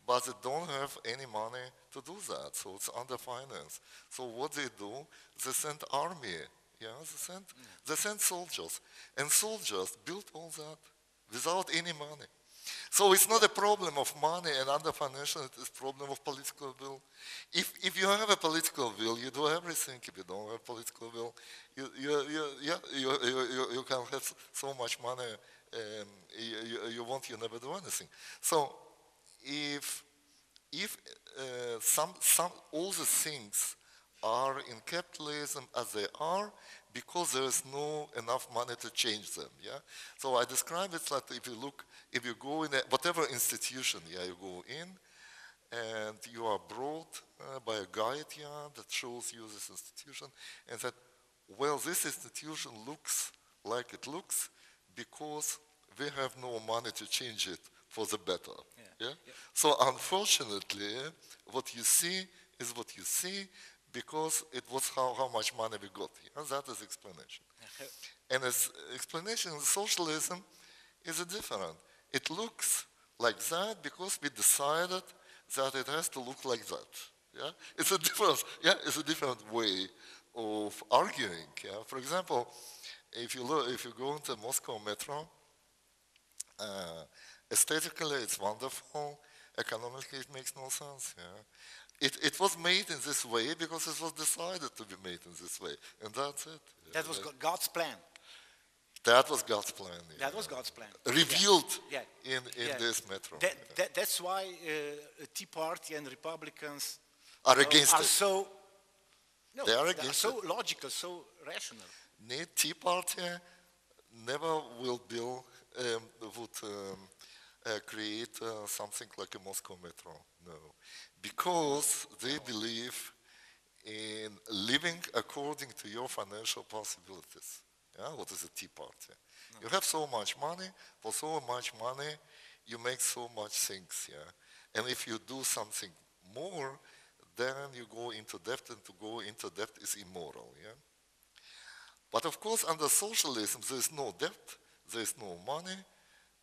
but they don't have any money to do that, so it's under finance. So what they do, they send army, yeah, they send, yeah. they send soldiers, and soldiers build all that without any money. So it's not a problem of money and under financial, it's a problem of political will. If, if you have a political will, you do everything. If you don't have political will, you, you, you, yeah, you, you, you, you can have so much money, um, you, you, you won't, you never do anything. So, If, if uh, some, some, all the things are in capitalism as they are, because there is no enough money to change them, yeah? So I describe it like if you look, if you go in a, whatever institution, yeah, you go in, and you are brought uh, by a guide, yeah, that shows you this institution, and that, well, this institution looks like it looks because we have no money to change it for the better. Yeah. Yeah? Yeah. So unfortunately, what you see is what you see because it was how, how much money we got. Yeah? That is explanation. And as explanation in socialism is different. It looks like that because we decided that it has to look like that. Yeah? It's a different, yeah? It's a different way of arguing. Yeah? For example, if you look, if you go into Moscow Metro, uh, aesthetically, it's wonderful. Economically, it makes no sense. Yeah, it it was made in this way because it was decided to be made in this way, and that's it. That was God's plan. That was God's plan. Yeah. That was God's plan. Revealed yeah. Yeah. in in yeah. this metro. That, yeah. that, that's why uh, Tea Party and Republicans are against know, are it. So no, they are against they are so it. Logical, so rational. The Tea Party never will build um, would. Um, Uh, create uh, something like a Moscow Metro, no. Because they believe in living according to your financial possibilities. Yeah? What is a Tea Party? No. You have so much money, for so much money, you make so much things, yeah? And if you do something more, then you go into debt, and to go into debt is immoral, yeah? But of course, under socialism, there is no debt, there is no money,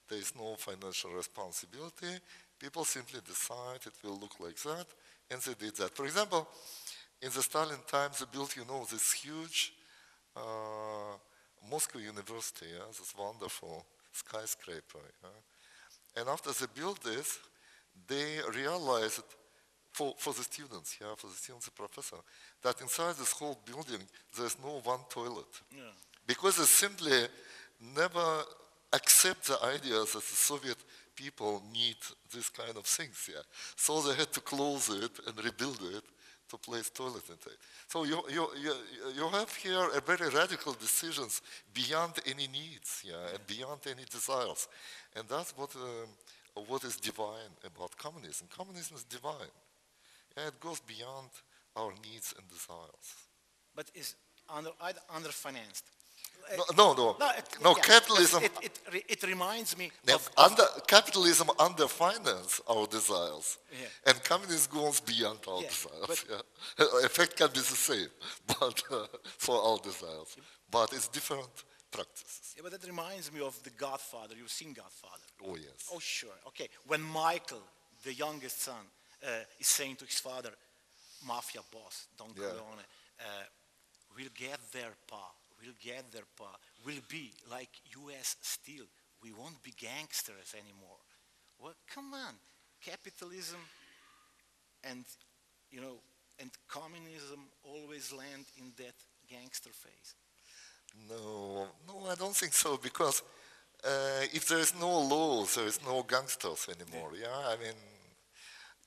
there is no financial responsibility. People simply decide it will look like that, and they did that. For example, in the Stalin times, they built, you know, this huge uh, Moscow University, yeah? This wonderful skyscraper. Yeah? And after they built this, they realized for, for the students, yeah, for the students, the professor, that inside this whole building, there's no one toilet. Yeah. Because they simply never accept the idea that the Soviet people need this kind of things, yeah. So they had to close it and rebuild it to place toilet into it. So you, you, you, you have here a very radical decisions beyond any needs, yeah, yeah. and beyond any desires. And that's what, um, what is divine about communism. Communism is divine. Yeah, it goes beyond our needs and desires. But is under, underfinanced. No, no, no. No, it, no yeah, capitalism. It, it, it, it reminds me. Yeah, of, under, of capitalism underfinances our desires, yeah. and communism goes beyond our yeah, desires. Yeah. Effect can be the same, but uh, for our desires, but it's different practices. Yeah, but that reminds me of the Godfather. You've seen Godfather? Oh yes. Oh sure. Okay. When Michael, the youngest son, uh, is saying to his father, mafia boss Don yeah. Corleone, uh, "We'll get there, Pa. We'll get there, Pa. We'll be like U S Steel. We won't be gangsters anymore." Well, come on. Capitalism and, you know, and communism always land in that gangster phase. No, no, I don't think so, because uh, if there is no law, there is no gangsters anymore. Yeah, yeah? I mean,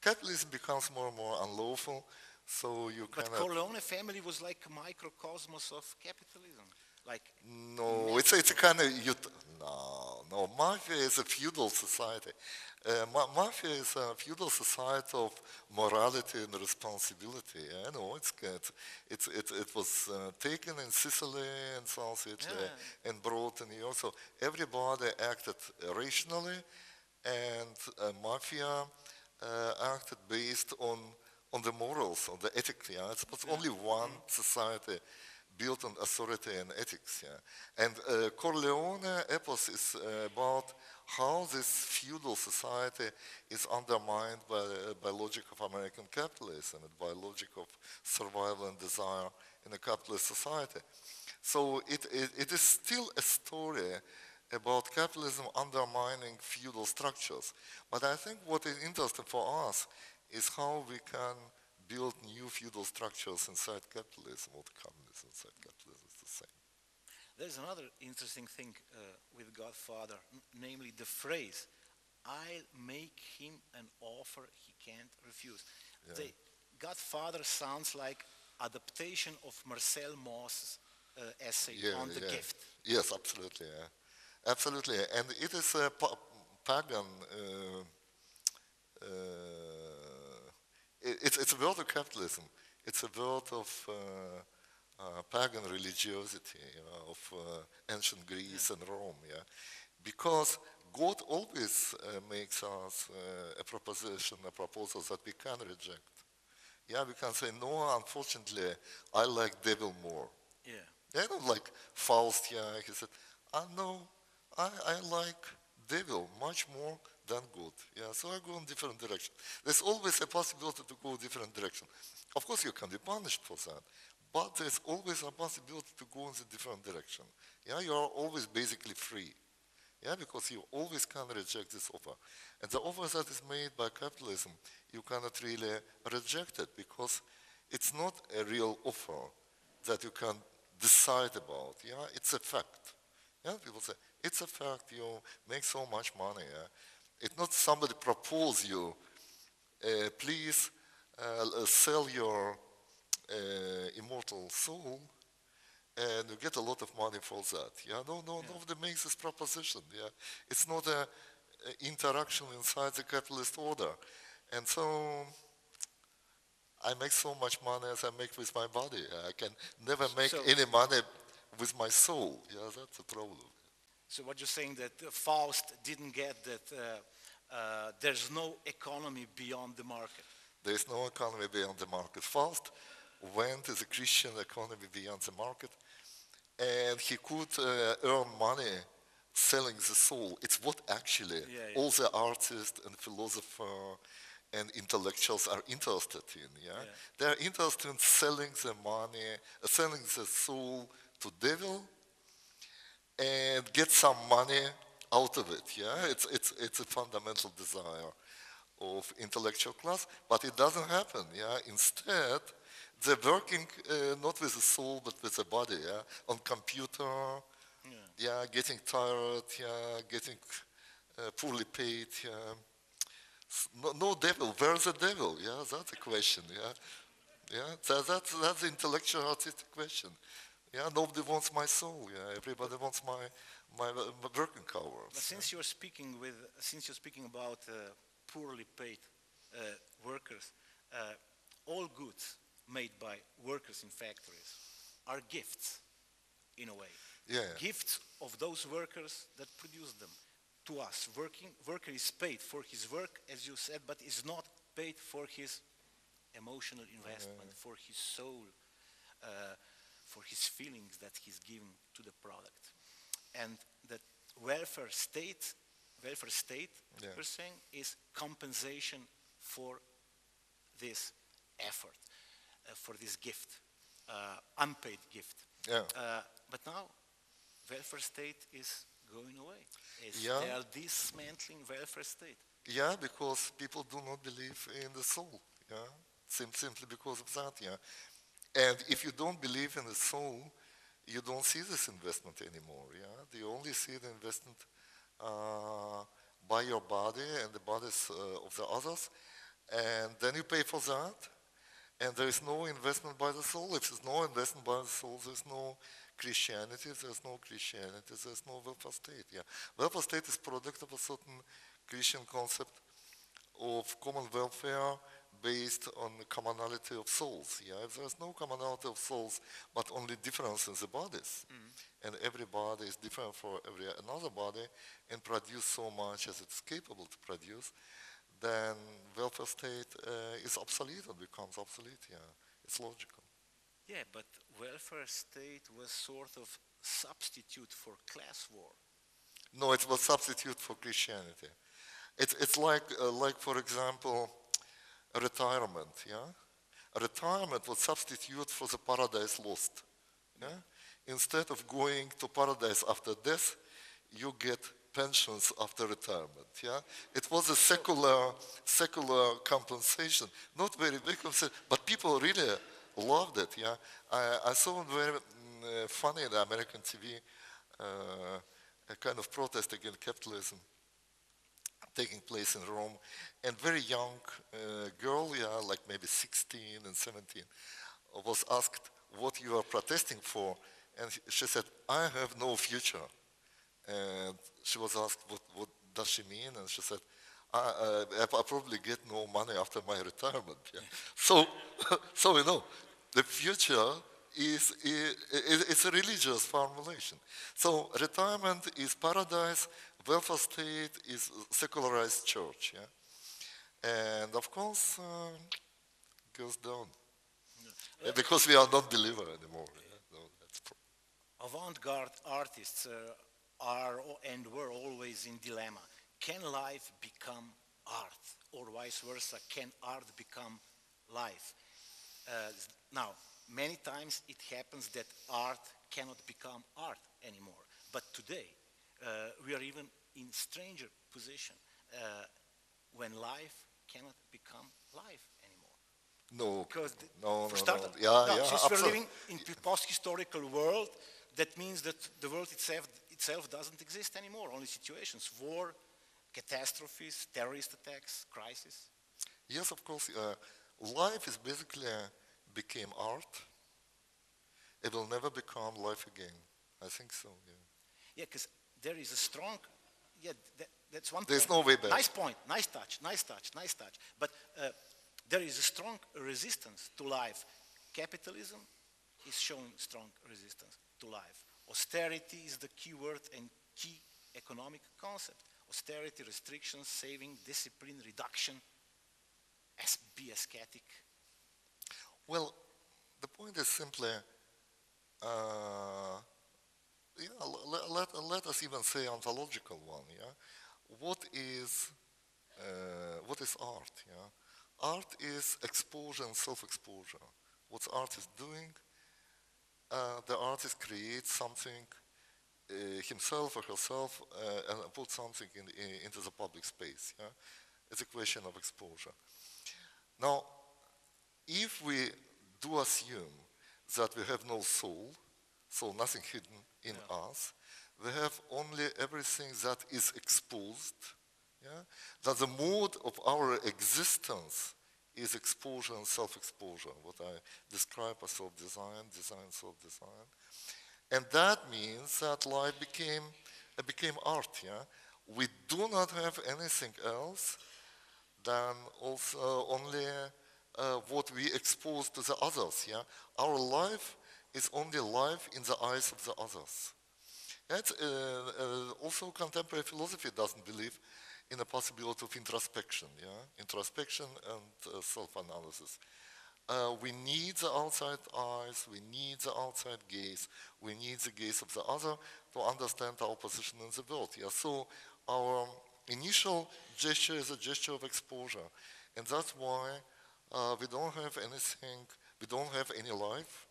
capitalism becomes more and more unlawful. So you but Corleone family was like a microcosmos of capitalism. Like no, it's it's a kind of no, no. Mafia is a feudal society. Uh, ma mafia is a feudal society of morality and responsibility. I yeah? know it's good. It's it it was uh, taken in Sicily and South Italy yeah. and brought in New York. So everybody acted rationally, and uh, mafia uh, acted based on on the morals, on the ethics. Yeah, it's yeah. only one mm-hmm. society. Built on authority and ethics, yeah. And uh, Corleone epos is uh, about how this feudal society is undermined by uh, by logic of American capitalism, and by logic of survival and desire in a capitalist society. So it it, it is still a story about capitalism undermining feudal structures. But I think what is interesting for us is how we can build new feudal structures inside capitalism, or communism inside capitalism is the same. There's another interesting thing uh, with Godfather, namely the phrase, I'll make him an offer he can't refuse. Yeah. The Godfather sounds like adaptation of Marcel Mauss' uh, essay yeah, on the yeah. gift. Yes, absolutely, yeah. absolutely. And it is a pagan uh, uh, It's, it's a world of capitalism. It's a world of uh, uh, pagan religiosity, you know, of uh, ancient Greece yeah. and Rome, yeah? Because God always uh, makes us uh, a proposition, a proposal that we can reject. Yeah, we can say, no, unfortunately, I like devil more. Yeah. I don't like Faust, yeah. He said, oh, no, I, I like devil much more than good. Yeah, so I go in different direction. There's always a possibility to go different direction. Of course, you can be punished for that, but there's always a possibility to go in the different direction. Yeah, you are always basically free. Yeah, because you always can reject this offer. And the offer that is made by capitalism, you cannot really reject it, because it's not a real offer that you can decide about. Yeah, it's a fact. Yeah, people say, it's a fact, you make so much money. Yeah? It's not somebody propose you, uh, please uh, sell your uh, immortal soul and you get a lot of money for that. Yeah, no, no, yeah. nobody makes this proposition. Yeah, it's not an interaction inside the capitalist order. And so I make so much money as I make with my body. I can never make so, any money with my soul. Yeah, that's the problem. So what you're saying that uh, Faust didn't get that uh, uh, there's no economy beyond the market. There's no economy beyond the market. Faust went to the Christian economy beyond the market, and he could uh, earn money selling the soul. It's what actually yeah, yeah. all the artists and philosophers and intellectuals are interested in. Yeah? Yeah. They're interested in selling the money, uh, selling the soul to devil, and get some money out of it, yeah? It's, it's, it's a fundamental desire of intellectual class, but it doesn't happen, yeah? Instead, they're working uh, not with the soul, but with the body, yeah? On computer, yeah, yeah getting tired, yeah? Getting uh, poorly paid, yeah? No, no devil, where's the devil, yeah? That's a question, yeah? Yeah, that, that's, that's the intellectual artistic question. Yeah, nobody wants my soul. Yeah, everybody wants my my, my working hours. But since yeah. you're speaking with, since you're speaking about uh, poorly paid uh, workers, uh, all goods made by workers in factories are gifts, in a way. Yeah. Gifts of those workers that produce them to us. Working worker is paid for his work, as you said, but is not paid for his emotional investment, yeah. for his soul. Uh, for his feelings that he's giving to the product. And that welfare state, welfare state, yeah. we're saying, is compensation for this effort, uh, for this gift, uh, unpaid gift. Yeah. Uh, but now, welfare state is going away. It's yeah. They are dismantling welfare state. Yeah, because people do not believe in the soul, yeah? Sim simply because of that, yeah. And if you don't believe in the soul, you don't see this investment anymore, yeah? You only see the investment uh, by your body and the bodies uh, of the others, and then you pay for that, and there is no investment by the soul. If there's no investment by the soul, there's no Christianity, there's no Christianity, there's no welfare state. Yeah, welfare state is product of a certain Christian concept of common welfare based on the commonality of souls. Yeah, if there's no commonality of souls, but only difference in the bodies, mm. and every body is different for every another body and produce so much as it's capable to produce, then welfare state uh, is obsolete or becomes obsolete. Yeah, it's logical. Yeah, but welfare state was sort of substitute for class war. No, it was substitute for Christianity. It's it's like uh, like for example, retirement. Yeah, retirement was substitute for the paradise lost. Yeah, instead of going to paradise after death, you get pensions after retirement. Yeah, it was a secular secular compensation, not very big concern, but people really loved it. Yeah, I, I saw very mm, funny in the American T V uh, a kind of protest against capitalism taking place in Rome, and very young uh, girl, yeah, like maybe sixteen and seventeen, was asked what you are protesting for, and she said, "I have no future." And she was asked, "What, what does she mean?" And she said, I, uh, "I probably get no money after my retirement." Yeah. So, so you know, the future is, is, is it's a religious formulation. So retirement is paradise. Welfare state is secularized church, yeah, and of course uh, goes down yeah. uh, because we are not believer anymore. Yeah? No, that's avant-garde artists uh, are and were always in dilemma: can life become art, or vice versa? Can art become life? Uh, now, many times it happens that art cannot become art anymore, but today. Uh, we are even in stranger position uh, when life cannot become life anymore. No, because the, no, for no, started, no. Yeah, no, yeah, since we're living in a post-historical world, that means that the world itself itself doesn't exist anymore. Only situations: war, catastrophes, terrorist attacks, crisis. Yes, of course. Uh, life is basically uh, became art. It will never become life again. I think so. Yeah. Yeah, because. There is a strong, yeah, that, that's one There's point. no way back. Nice point, nice touch, nice touch, nice touch. But uh, there is a strong resistance to life. Capitalism is showing strong resistance to life. Austerity is the key word and key economic concept. Austerity, restrictions, saving, discipline, reduction, as be ascetic. Well, the point is simply, uh, Yeah, let, let, let us even say ontological one. Yeah, what is uh, what is art? Yeah, art is exposure and self-exposure. What art is doing, uh, the artist creates something uh, himself or herself uh, and puts something in, in, into the public space. Yeah, it's a question of exposure. Now, if we do assume that we have no soul, so nothing hidden in yeah. us, we have only everything that is exposed, yeah? That the mode of our existence is exposure and self-exposure, what I describe as self-design, design, self-design. And that means that life became, uh, became art. Yeah? We do not have anything else than also only uh, what we expose to the others. Yeah? Our life is only life in the eyes of the others. That's, uh, uh, also, contemporary philosophy doesn't believe in the possibility of introspection, yeah? Introspection and uh, self-analysis. Uh, we need the outside eyes, we need the outside gaze, we need the gaze of the other to understand our position in the world. Yeah? So our initial gesture is a gesture of exposure, and that's why uh, we don't have anything, we don't have any life.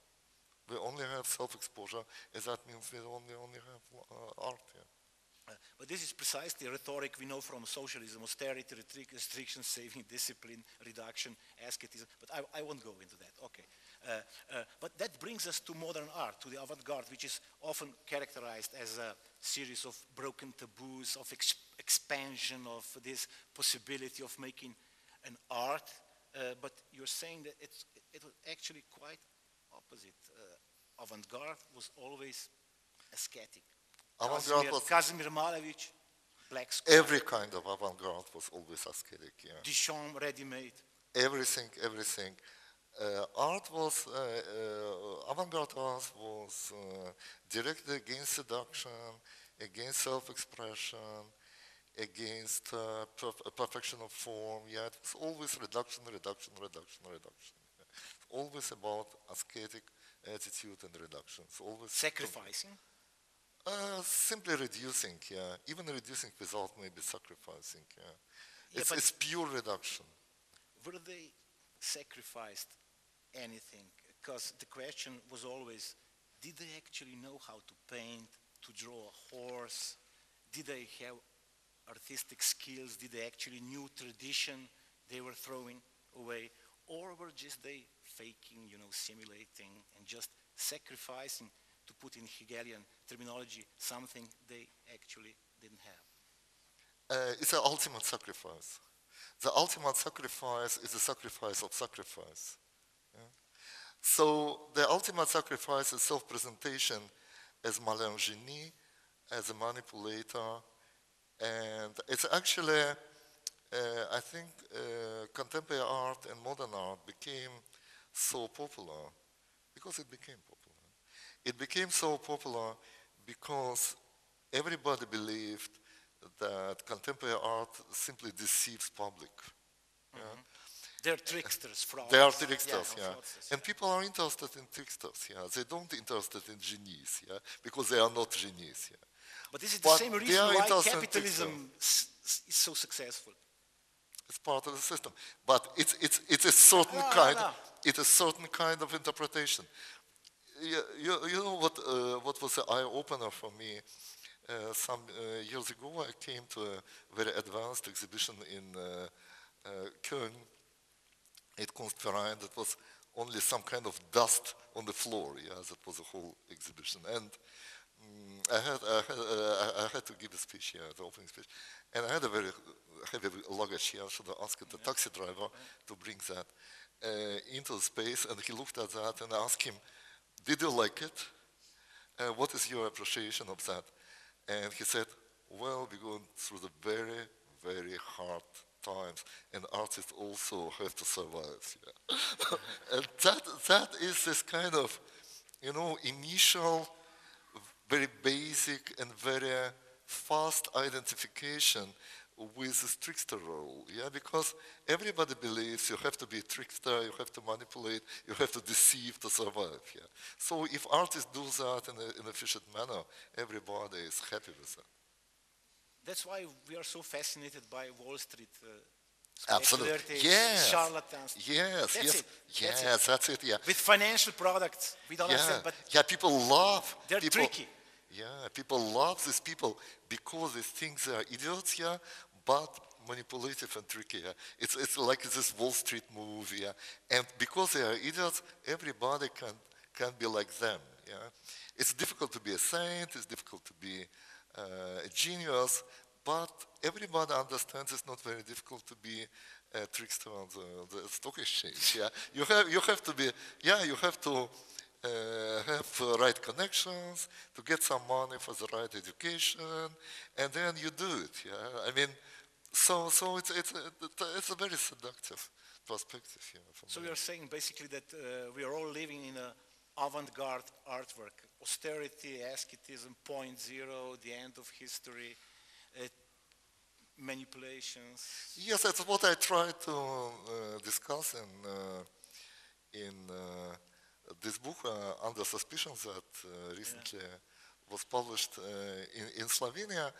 We only have self-exposure, and that means we only, only have uh, art. Yeah. Uh, but this is precisely rhetoric we know from socialism, austerity, restriction, saving, discipline, reduction, asceticism. But I, I won't go into that. Okay. Uh, uh, but that brings us to modern art, to the avant-garde, which is often characterized as a series of broken taboos, of ex expansion, of this possibility of making an art. Uh, but you're saying that it's, it was actually quite opposite. Uh, avant-garde was always ascetic. Avant-garde was Kazimir Malevich, black square. Every kind of avant-garde was always ascetic. Yeah. Duchamp, ready-made. Everything, everything. Uh, art was uh, uh, avant-garde art was uh, directed against seduction, against self-expression, against uh, perf perfection of form. Yeah, it was always reduction, reduction, reduction, reduction. Yeah. It's always about ascetic attitude and reduction. It's always sacrificing. Uh, simply reducing, yeah. Even reducing without maybe sacrificing, yeah. yeah it's, it's pure reduction. Were they sacrificed anything? Because the question was always, did they actually know how to paint, to draw a horse? Did they have artistic skills? Did they actually knew tradition they were throwing away? Or were just they faking, you know, simulating and just sacrificing, to put in Hegelian terminology, something they actually didn't have? Uh, it's an ultimate sacrifice. The ultimate sacrifice is the sacrifice of sacrifice. Yeah? So the ultimate sacrifice is self-presentation as malingénie, as a manipulator, and it's actually, uh, I think, uh, contemporary art and modern art became so popular because it became popular. It became so popular because everybody believed that contemporary art simply deceives public. Mm-hmm. Yeah? They're tricksters, frauds. They are tricksters, yeah. yeah. Fraudsters, and yeah. people are interested in tricksters, yeah. They don't interested in genies, yeah, because they are not genies. Yeah. But this is the but same reason why capitalism is so successful. It's part of the system, but it's it's it's a certain no, kind. No, no. It's a certain kind of interpretation. You, you, you know what, uh, what was the eye-opener for me? Uh, some uh, years ago, I came to a very advanced exhibition in uh, uh, Köln at Kunstverein that was only some kind of dust on the floor. Yeah, that was the whole exhibition. And um, I, had, I, had, uh, I had to give a speech here, yeah, the opening speech. And I had a very heavy luggage here. I should have asked the taxi driver to bring that uh, into the space. And he looked at that and I asked him, "Did you like it? Uh, what is your appreciation of that?" And he said, "Well, we're going through the very, very hard times, and artists also have to survive." Yeah. And that, that is this kind of, you know, initial, very basic and very fast identification with this trickster role, yeah, because everybody believes you have to be a trickster, you have to manipulate, you have to deceive to survive, yeah. So if artists do that in an efficient manner, everybody is happy with that. That's why we are so fascinated by Wall Street. Uh, Absolutely, yes. Charlatans. Yes, that's yes, it. yes, that's, that's it. it, yeah. With financial products, we don't yeah. understand, but yeah, people love. They're people. tricky. Yeah, people love these people because they think they are idiots, yeah, but manipulative and tricky. Yeah. It's, it's like this Wall Street movie, yeah. And because they are idiots, everybody can, can be like them, yeah. It's difficult to be a saint, it's difficult to be uh, a genius, but everybody understands it's not very difficult to be a trickster on the, the stock exchange, yeah. You have, you have to be, yeah, you have to, Uh, have the right connections, to get some money for the right education, and then you do it. Yeah? I mean, so so it's it's a, it's a very seductive perspective. Yeah, so me. You're saying basically that uh, we are all living in a avant-garde artwork: austerity, ascetism, point zero, the end of history, uh, manipulations. Yes, that's what I try to uh, discuss in uh, in. Uh, This book, uh, Under Suspicion, that uh, recently yeah. was published uh, in, in Slovenia,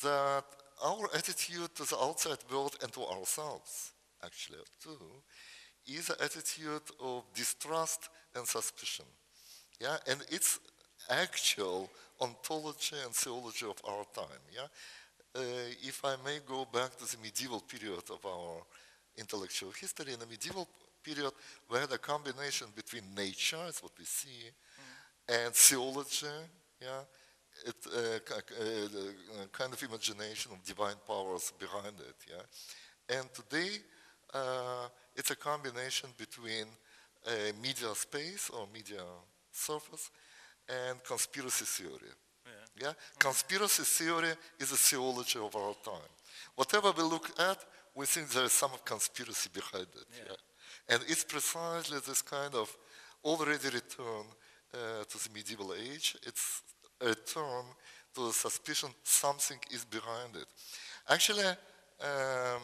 that our attitude to the outside world and to ourselves, actually, too, is an attitude of distrust and suspicion. Yeah, and it's actual ontology and theology of our time. Yeah? Uh, if I may go back to the medieval period of our intellectual history, in the medieval period we had a combination between nature, that's what we see, mm. and theology, yeah? It, uh, uh, kind of imagination of divine powers behind it. Yeah? And today uh, it's a combination between uh, media space or media surface and conspiracy theory. Yeah? Conspiracy theory is a theology of our time. Whatever we look at, we think there is some conspiracy behind it. Yeah. Yeah? And it's precisely this kind of already return uh, to the medieval age. It's a return to the suspicion something is behind it. Actually, um,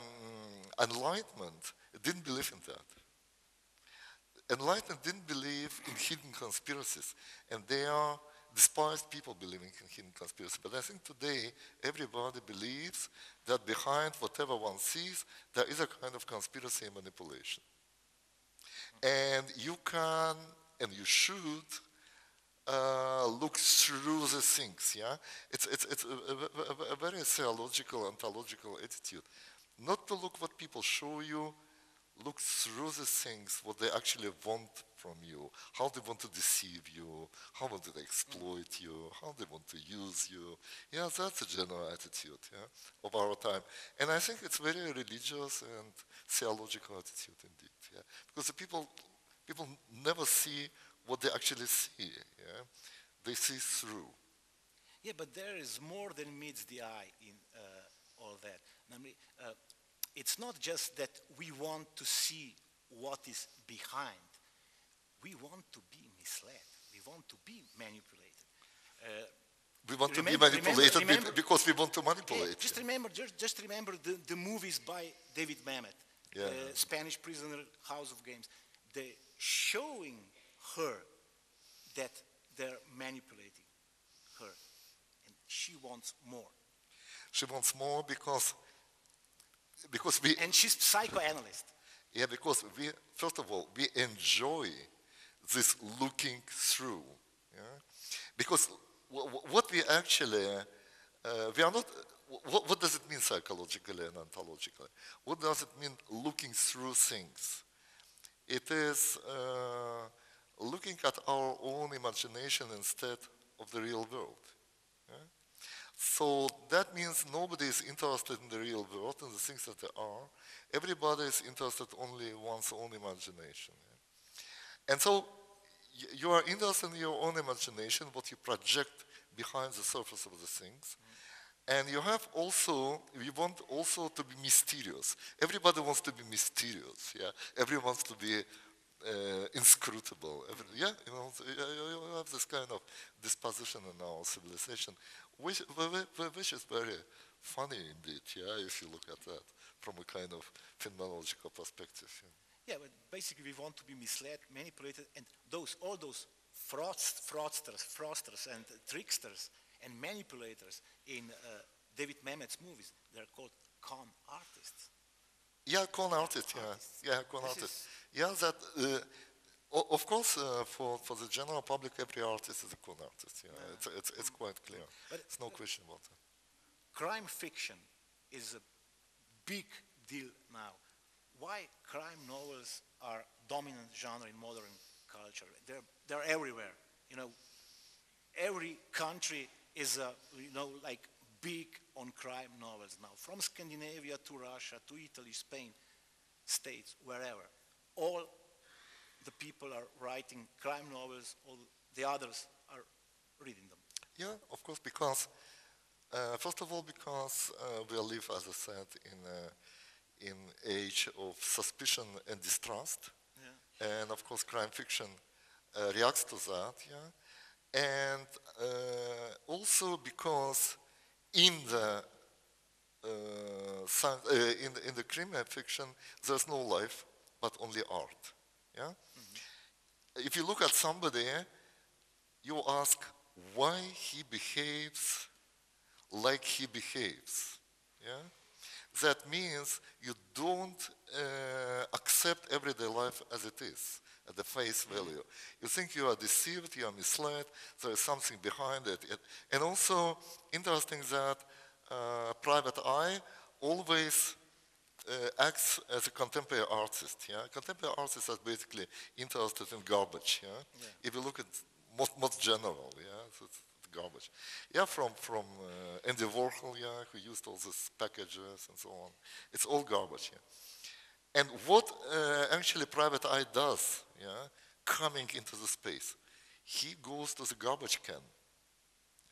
Enlightenment didn't believe in that. Enlightenment didn't believe in hidden conspiracies, and they are despised people believing in hidden conspiracy. But I think today everybody believes that behind whatever one sees, there is a kind of conspiracy and manipulation. And you can, and you should, uh, look through the things, yeah? It's, it's, it's a, a, a very theological, ontological attitude. Not to look what people show you, look through the things, what they actually want from you, how they want to deceive you, how want they exploit you, how they want to use you. Yeah, that's a general attitude, yeah, of our time. And I think it's very religious and theological attitude indeed, yeah, because the people, people never see what they actually see, yeah, they see through. Yeah, but there is more than meets the eye in uh, all that. I mean, uh, it's not just that we want to see what is behind. We want to be misled. We want to be manipulated. Uh, we want remember, to be manipulated remember, remember, because we want to manipulate. Just remember, just, just remember the, the movies by David Mamet, yeah. uh, Spanish Prisoner, House of Games. They're showing her that they're manipulating her, and she wants more. She wants more because because we and she's psychoanalyst. Yeah, because we, first of all, we enjoy this looking through. Yeah? Because what we actually, uh, we are not, what, what does it mean psychologically and ontologically? What does it mean looking through things? It is uh, looking at our own imagination instead of the real world. Yeah? So that means nobody is interested in the real world and the things that there are. Everybody is interested only in one's own imagination. Yeah? And so you are interested in your own imagination, what you project behind the surface of the things. Mm. And you have also, you want also to be mysterious. Everybody wants to be mysterious. Yeah? Everyone wants to be uh, inscrutable. Every, yeah? You know, you have this kind of disposition in our civilization, which, which is very funny indeed, yeah, if you look at that from a kind of phenomenological perspective. Yeah, yeah, but basically we want to be misled, manipulated, and those, all those frauds, fraudsters, fraudsters and uh, tricksters and manipulators in uh, David Mamet's movies, they're called con artists. Yeah, con artists, yeah, artists. yeah, con this artists. Yeah, that, uh, o of course, uh, for, for the general public, every artist is a con artist, yeah, uh, it's, it's, it's quite clear, but it's no uh, question about that. Crime fiction is a big deal now. Why crime novels are dominant genre in modern culture? They're, they're everywhere. You know, every country is, a, you know, like big on crime novels now. From Scandinavia to Russia to Italy, Spain, States, wherever. All the people are writing crime novels, all the others are reading them. Yeah, of course, because Uh, first of all, because uh, we live, as I said, in an in age of suspicion and distrust. Yeah. And of course, crime fiction uh, reacts to that. Yeah? And uh, also because in the, uh, uh, in, the, in the crime fiction, there's no life, but only art. Yeah? Mm-hmm. If you look at somebody, you ask why he behaves like he behaves, yeah? that means you don't uh, accept everyday life as it is, at the face value. You think you are deceived, you are misled, there is something behind it. it and also, interesting that uh, private eye always uh, acts as a contemporary artist. Yeah? Contemporary artists are basically interested in garbage. Yeah? Yeah. If you look at most, most general, yeah? So garbage. Yeah, from, from uh, Andy Warhol, yeah, who used all these packages and so on. It's all garbage. Yeah. And what uh, actually private eye does, yeah, coming into the space, he goes to the garbage can.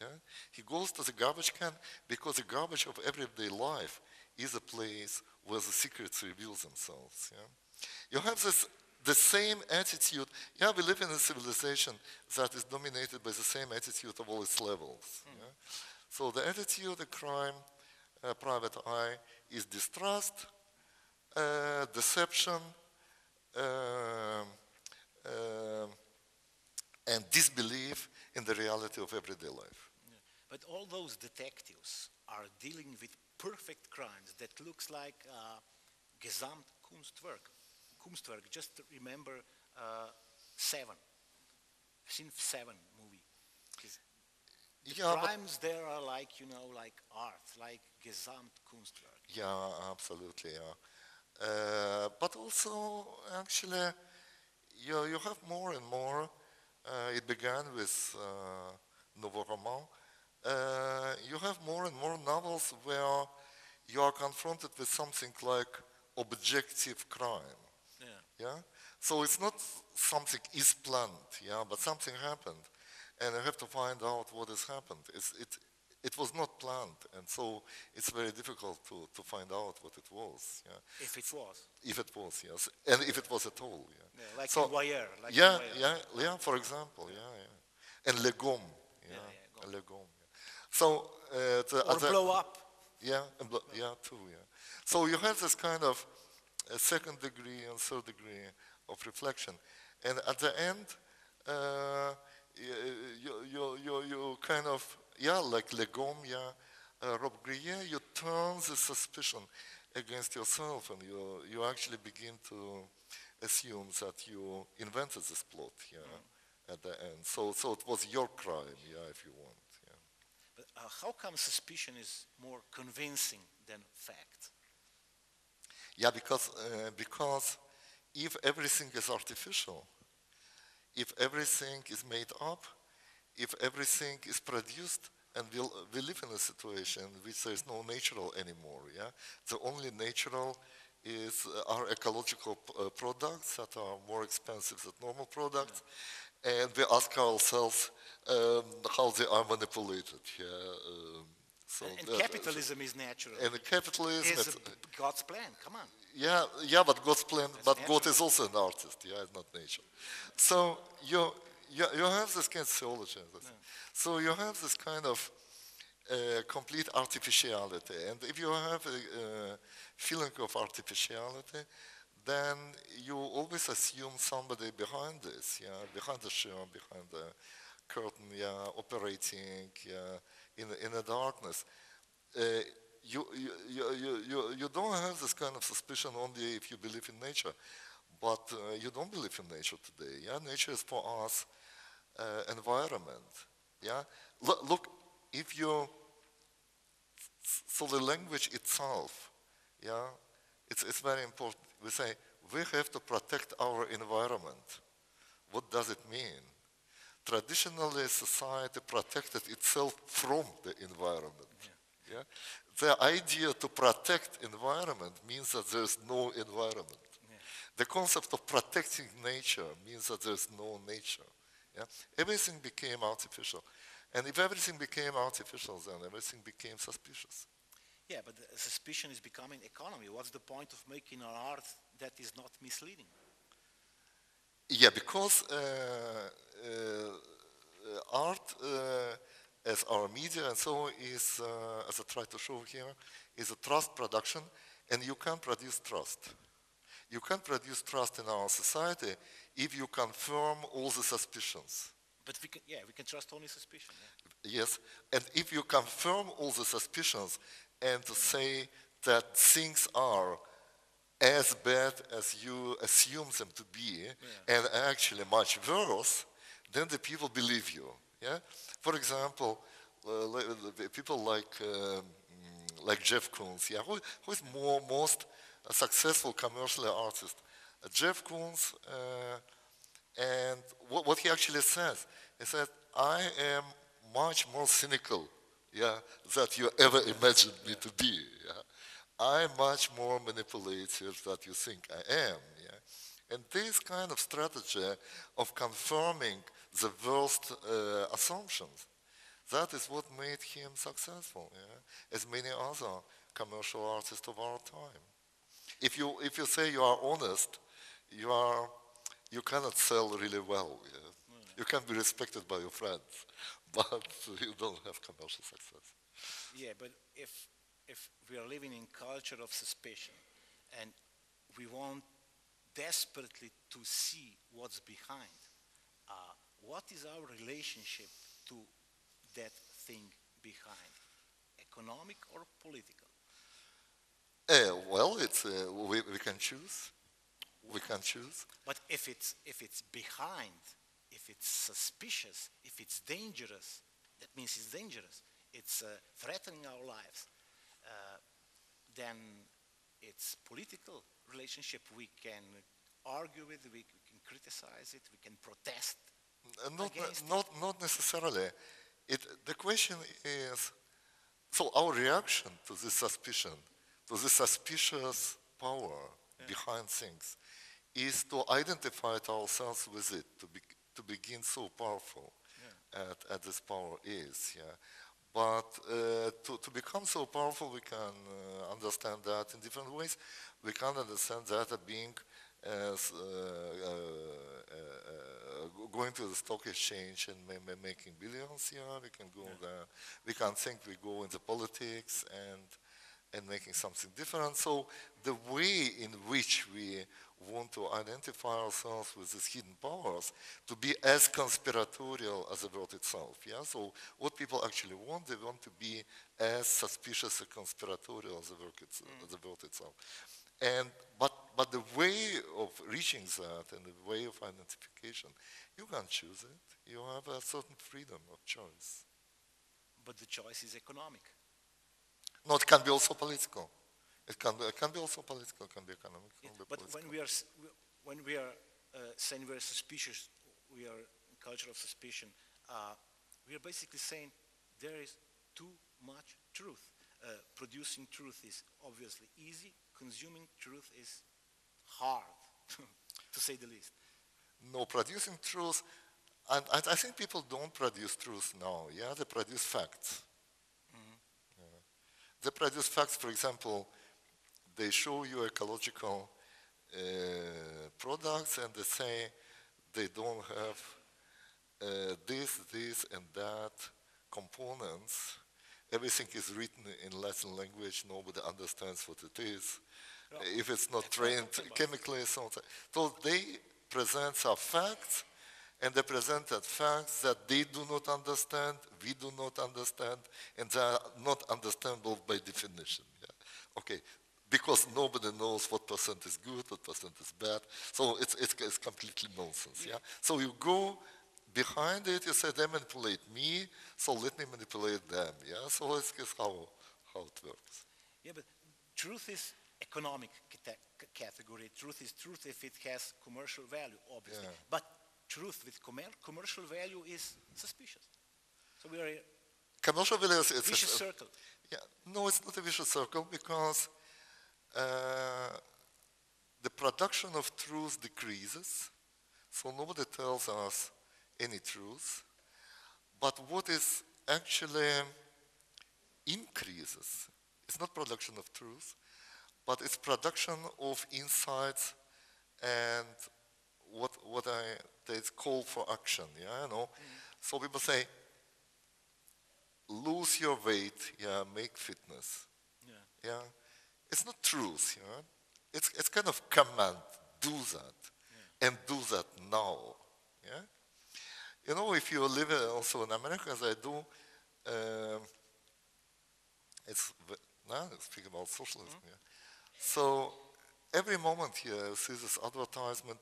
Yeah? He goes to the garbage can because the garbage of everyday life is a place where the secrets reveal themselves. Yeah? You have this the same attitude. Yeah, we live in a civilization that is dominated by the same attitude of all its levels. Mm. Yeah? So the attitude, the crime, uh, private eye is distrust, uh, deception, uh, uh, and disbelief in the reality of everyday life. Yeah. But all those detectives are dealing with perfect crimes that looks like uh, Gesamtkunstwerk. Kunstwerk. Just remember uh, Seven. I've seen Seven movie. The yeah, crimes there are like, you know, like art, like Gesamtkunstwerk. Yeah, absolutely. Yeah. Uh, but also, actually, you, you have more and more. Uh, it began with uh, Nouveau Roman. Uh, you have more and more novels where you are confronted with something like objective crime. Yeah, so it's not something is planned, yeah, but something happened, and I have to find out what has happened. It's, it, it was not planned, and so it's very difficult to, to find out what it was. Yeah. If it was. If it was, yes, and if it was at all. Yeah, yeah like so, The Wire. Like yeah, the Wire. yeah, yeah, for example, yeah, yeah. And Le Gomme, yeah, yeah, yeah Le Gomme. Yeah. So, uh, the or other, blow up. Yeah, and blo yeah, too, yeah. So you have this kind of a second degree and third degree of reflection, and at the end, uh, you, you you you kind of yeah, like Le Gomme, yeah, uh, Rob Grier, you turn the suspicion against yourself, and you you actually begin to assume that you invented this plot, yeah, mm. at the end. So so it was your crime, yeah, if you want. Yeah. But uh, how come suspicion is more convincing than fact? Yeah, because, uh, because if everything is artificial, if everything is made up, if everything is produced, and we'll, we live in a situation in which there is no natural anymore, yeah? The only natural is uh, our ecological uh, products that are more expensive than normal products, yeah. And we ask ourselves um, how they are manipulated, yeah? um, So and and capitalism is natural. And the capitalism is God's plan. Come on. Yeah, yeah, but God's plan. That's but natural. God is also an artist. Yeah, it's not nature. So you you, you have this kind of theology. Yeah. So you have this kind of uh, complete artificiality. And if you have a uh, feeling of artificiality, then you always assume somebody behind this. Yeah, behind the show, behind the curtain. Yeah, operating. Yeah. In, in the darkness, uh, you, you, you, you, you don't have this kind of suspicion only if you believe in nature, but uh, you don't believe in nature today. Yeah? Nature is for us uh, environment. Yeah? L look, if you, so the language itself, yeah? it's, it's very important. We say, we have to protect our environment. What does it mean? Traditionally, society protected itself from the environment. Yeah. Yeah? The idea to protect environment means that there is no environment. Yeah. The concept of protecting nature means that there is no nature. Yeah? Everything became artificial. And if everything became artificial, then everything became suspicious. Yeah, but the suspicion is becoming economy. What's the point of making an art that is not misleading? Yeah, because uh, uh, art, uh, as our media and so is, uh, as I try to show here, is a trust production, and you can produce trust. You can produce trust in our society if you confirm all the suspicions. But we can, yeah, we can trust only suspicion. Yeah? Yes, and if you confirm all the suspicions and to say that things are as bad as you assume them to be, yeah. and actually much worse, then the people believe you. Yeah? For example, uh, people like um, like Jeff Koons, yeah, who, who is more most successful commercial artist, uh, Jeff Koons, uh, and what, what he actually says is that I am much more cynical, yeah, that you ever imagined me to be. Yeah? I'm much more manipulative than you think I am. Yeah? And this kind of strategy of confirming the worst uh, assumptions, that is what made him successful, yeah? as many other commercial artists of our time. If you, if you say you are honest, you, are, you cannot sell really well. Yeah? Mm. You can be respected by your friends, but you don't have commercial success. Yeah, but if... if we are living in a culture of suspicion and we want desperately to see what's behind, uh, what is our relationship to that thing behind? Economic or political? Uh, well, it's, uh, we, we can choose. We can choose. But if it's, if it's behind, if it's suspicious, if it's dangerous, that means it's dangerous. It's uh, threatening our lives. Uh, then it's political relationship. We can argue with, we can criticize it, we can protest. Uh, not, not, not necessarily. It, the question is, so our reaction to this suspicion, to the suspicious power yeah. behind things, is to identify ourselves with it, to, be, to begin so powerful yeah. at, at this power is. Yeah. But uh, to, to become so powerful, we can uh, understand that in different ways. We can understand that as being as uh, uh, uh, going to the stock exchange and ma ma making billions. Yeah, we can go yeah. there. We can think we go into politics and and making something different. So the way in which we want to identify ourselves with these hidden powers to be as conspiratorial as the world itself, yeah? So what people actually want, they want to be as suspicious and conspiratorial as the world, it's, mm. as the world itself. And, but, but the way of reaching that and the way of identification, you can't choose it. You have a certain freedom of choice. But the choice is economic. No, it can be also political. It can, it can be also political, it can be economic. It, can be but political. when we are, when we are uh, saying we are suspicious, we are in a culture of suspicion, uh, we are basically saying there is too much truth. Uh, producing truth is obviously easy, consuming truth is hard, to say the least. No, producing truth, and, and I think people don't produce truth now, yeah? They produce facts. Mm-hmm. Yeah. They produce facts, for example, they show you ecological uh, products and they say they don't have uh, this, this, and that components. Everything is written in Latin language. Nobody understands what it is. No. If it's not trained chemically, something. So they present some facts and they present that facts that they do not understand, we do not understand, and they are not understandable by definition. Yeah. Okay. Because nobody knows what percent is good, what percent is bad. So it's, it's, it's completely nonsense, yeah? So you go behind it, you say, they manipulate me, so let me manipulate them, yeah? So it's, it's how, how it works. Yeah, but truth is economic category. Truth is truth if it has commercial value, obviously. Yeah. But truth with commer commercial value is suspicious. So we are a commercial value is, it's vicious a, circle. Yeah, no, it's not a vicious circle because Uh, the production of truth decreases, so nobody tells us any truth, but what is actually increases, it's not production of truth, but it's production of insights and what, what I, they call for action, yeah, you know. Mm. So people say, lose your weight, yeah, make fitness, yeah. yeah? It's not truth, you know? It's, it's kind of command, do that, yeah. and do that now, yeah? You know, if you live also in America, as I do, uh, it's Now I speak about socialism here. So every moment here I see this advertisement,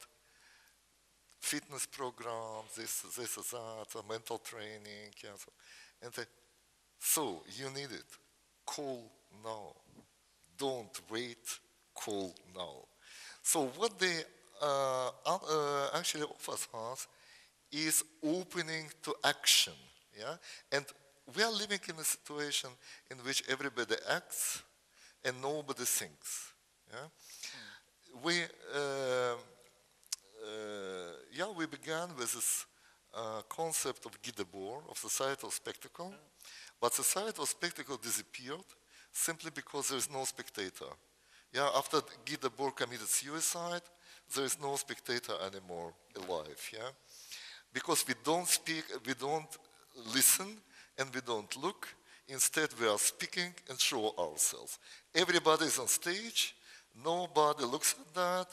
fitness program, this, this, that, mental training, and so on. And they, so you need it. Call now. Don't wait. Call now. So what they uh, uh, actually offers us is opening to action. Yeah? And we are living in a situation in which everybody acts and nobody thinks. Yeah? Mm. We, uh, uh, yeah, we began with this uh, concept of Guy Debord, of societal spectacle, mm. but societal spectacle disappeared simply because there is no spectator. Yeah, after Guy Debord committed suicide, there is no spectator anymore alive. Yeah? Because we don't speak, we don't listen, and we don't look. Instead, we are speaking and show ourselves. Everybody is on stage. Nobody looks at that.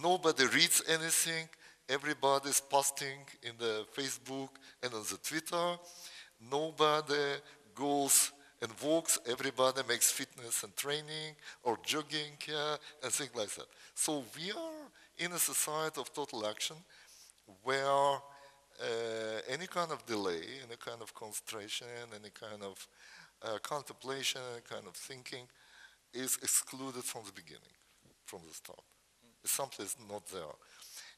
Nobody reads anything. Everybody's posting in the Facebook and on the Twitter. Nobody goes and walks. Everybody makes fitness and training or jogging yeah, and things like that. So we are in a society of total action where Uh, any kind of delay, any kind of concentration, any kind of uh, contemplation, any kind of thinking is excluded from the beginning, from the start. Mm. Something is not there.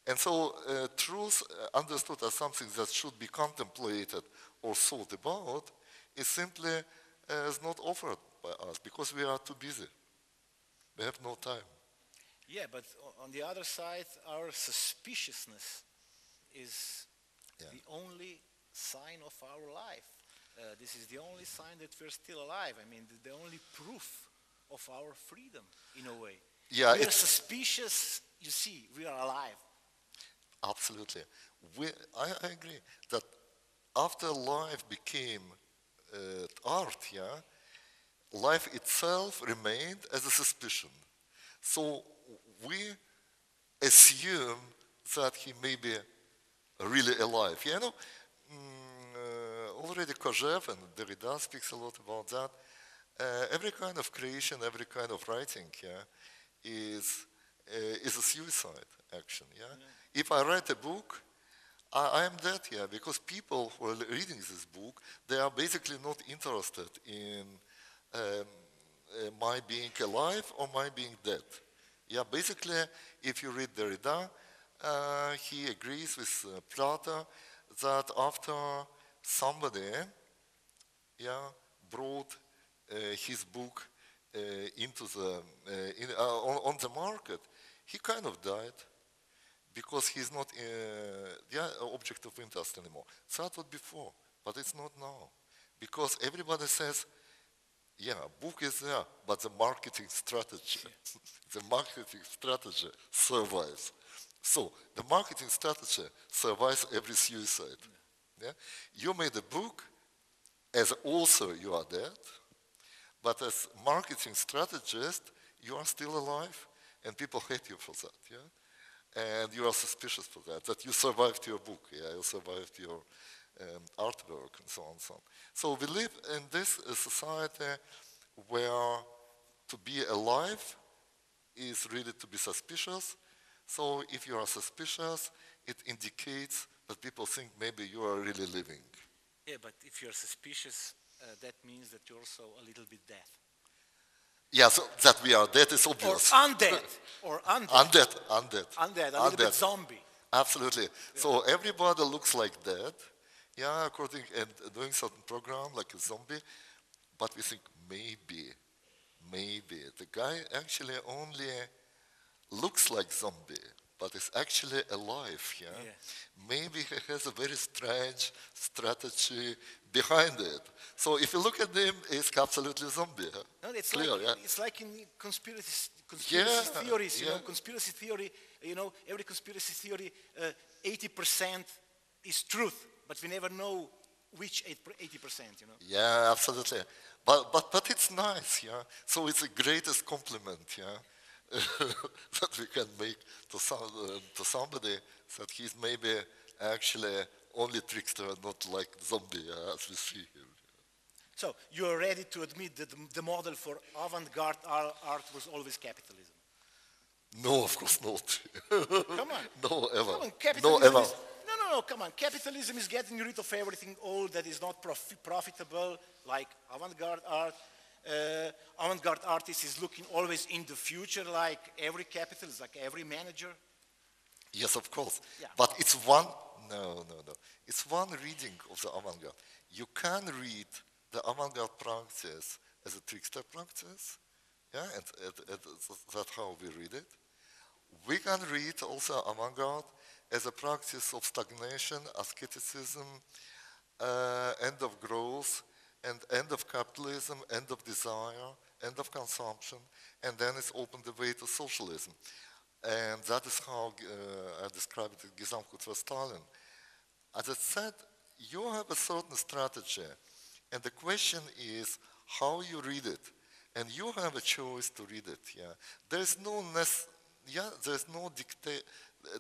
And so uh, truth uh, understood as something that should be contemplated or thought about is simply uh, is not offered by us because we are too busy. We have no time. Yeah, but on the other side, our suspiciousness is yeah. the only sign of our life. Uh, this is the only sign that we're still alive. I mean, the, the only proof of our freedom, in a way. Yeah, we're suspicious, you see, we are alive. Absolutely. We, I, I agree that after life became uh, art, yeah, life itself remained as a suspicion. So we assume that he may be really alive. You know, mm, uh, already Kozhev and Derrida speaks a lot about that. Uh, every kind of creation, every kind of writing, yeah, is uh, is a suicide action. Yeah? Yeah. If I write a book, I, I am dead. Yeah, because people who are reading this book, they are basically not interested in um, uh, my being alive or my being dead. Yeah, basically, if you read Derrida, Uh, he agrees with uh, Plato that after somebody yeah, brought uh, his book uh, into the, uh, in, uh, on, on the market, he kind of died because he's not uh, yeah, an object of interest anymore. That was before, but it's not now. Because everybody says, yeah, book is there, but the marketing strategy, the marketing strategy survives. So the marketing strategy survives every suicide. Yeah. Yeah? You made a book, as also you are dead, but as marketing strategist, you are still alive, and people hate you for that. Yeah? And you are suspicious for that, that you survived your book, yeah? You survived your um, artwork, and so on and so on. So we live in this uh, society where to be alive is really to be suspicious. So if you are suspicious, it indicates that people think maybe you are really living. Yeah, but if you are suspicious, uh, that means that you're also a little bit dead. Yeah, so that we are dead is obvious. Or undead. Or undead. Undead, undead. Undead, a little bit zombie. Absolutely. Yeah. So everybody looks like dead, yeah, according and doing certain program like a zombie, but we think maybe, maybe the guy actually only looks like zombie, but is actually alive. Yeah? Yeah. Maybe he has a very strange strategy behind it. So if you look at him, he's absolutely zombie. No, it's, Clear, like, yeah? it's like in conspiracy, conspiracy yeah, theories. You yeah. know, conspiracy theory. You know, every conspiracy theory, eighty percent uh, is truth, but we never know which eighty percent. You know. Yeah, absolutely. But but but it's nice. Yeah. So it's the greatest compliment. Yeah. that we can make to, some, uh, to somebody that he's maybe actually only trickster, not like zombie uh, as we see him. So you are ready to admit that the model for avant-garde art was always capitalism? No, of course not. Come on. No, ever. Come on, capitalism no, ever. Is, no, no, no, come on. Capitalism is getting rid of everything old that is not prof profitable, like avant-garde art. Uh, avant-garde artist is looking always in the future, like every capitalist, like every manager. Yes, of course. Yeah. But it's one, no, no, no. It's one reading of the avant-garde. You can read the avant-garde practice as a trickster practice. Yeah, and, and, and that's how we read it. We can read also avant-garde as a practice of stagnation, asceticism, uh, end of growth, and end of capitalism, end of desire, end of consumption, and then it's opened the way to socialism. And that is how uh, I described it in Gesamtkunst für Stalin. As I said, you have a certain strategy, and the question is how you read it. And you have a choice to read it. Yeah, there's no yeah, there's no dictate.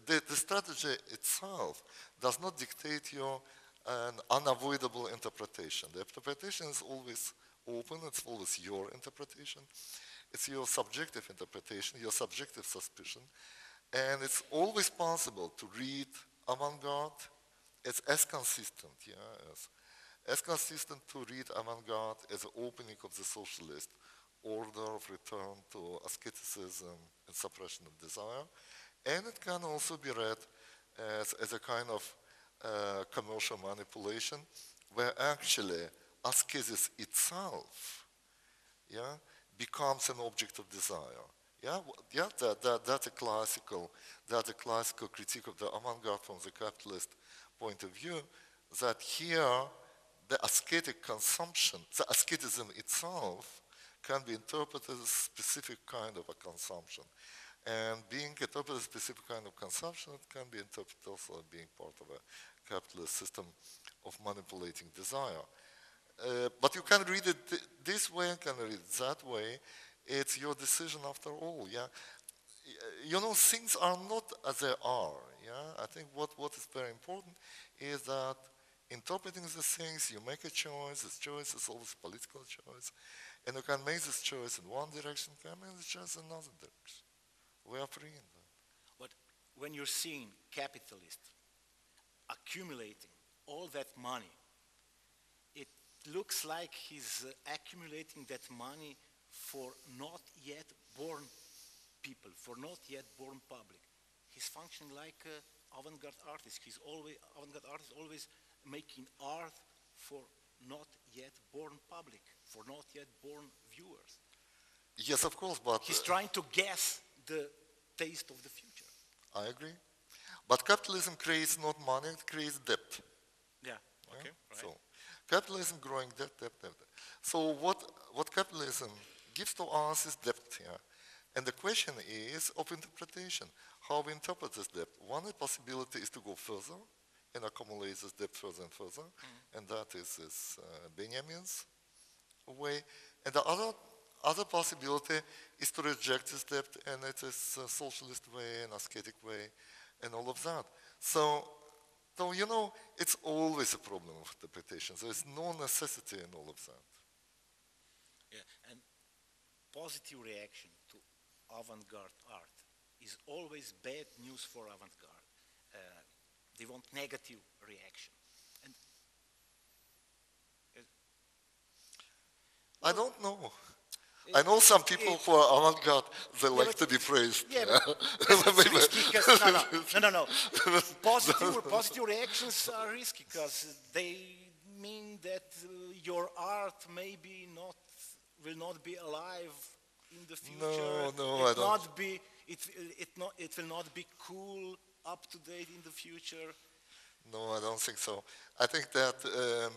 The, the strategy itself does not dictate your an unavoidable interpretation. The interpretation is always open. It's always your interpretation. It's your subjective interpretation, your subjective suspicion, and it's always possible to read avant-garde. It's as consistent, yeah, as, as consistent to read avant-garde as the opening of the socialist order of return to asceticism and suppression of desire, and it can also be read as, as a kind of uh, commercial manipulation, where actually ascesis itself, yeah, becomes an object of desire. Yeah, yeah, that, that, that's a classical, that's a classical critique of the avant-garde from the capitalist point of view. That here, the ascetic consumption, the asceticism itself, can be interpreted as a specific kind of a consumption. And being interpreted as a specific kind of consumption, it can be interpreted also as being part of a capitalist system of manipulating desire. Uh, but you can read it th this way, you can read it that way. It's your decision after all, yeah? You know, things are not as they are, yeah? I think what, what is very important is that interpreting the things, you make a choice, this choice is always a political choice, and you can make this choice in one direction, you can make this choice in another direction. We are free in that. But when you're seeing capitalists accumulating all that money, it looks like he's uh, accumulating that money for not yet born people, for not yet born public. He's functioning like an avant-garde artist. He's always, avant-garde artist always making art for not yet born public, for not yet born viewers. Yes, of course, but... He's uh, trying to guess the taste of the future. I agree. But capitalism creates not money, it creates debt. Yeah, yeah? Okay, right. So, capitalism growing debt, debt, debt. So what, what capitalism gives to us is debt, yeah? And the question is of interpretation, how we interpret this debt. One possibility is to go further and accumulate this debt further and further, mm-hmm. and that is this uh, Benjamin's way. And the other Other possibility is to reject this debt, and it is a socialist way, an ascetic way, and all of that. So, so, you know, it's always a problem of interpretation. There is no necessity in all of that. Yeah, and positive reaction to avant-garde art is always bad news for avant-garde. Uh, they want negative reaction. And uh, I don't know. I know some people it, who are avant-garde, they yeah, like to be praised. Yeah, yeah. Because, no, no, no, no, no. Positive, positive reactions are risky because they mean that uh, your art maybe not, will not be alive in the future. No, no, it I not don't. Be, it, it, not, it will not be cool, up to date in the future. No, I don't think so. I think that um,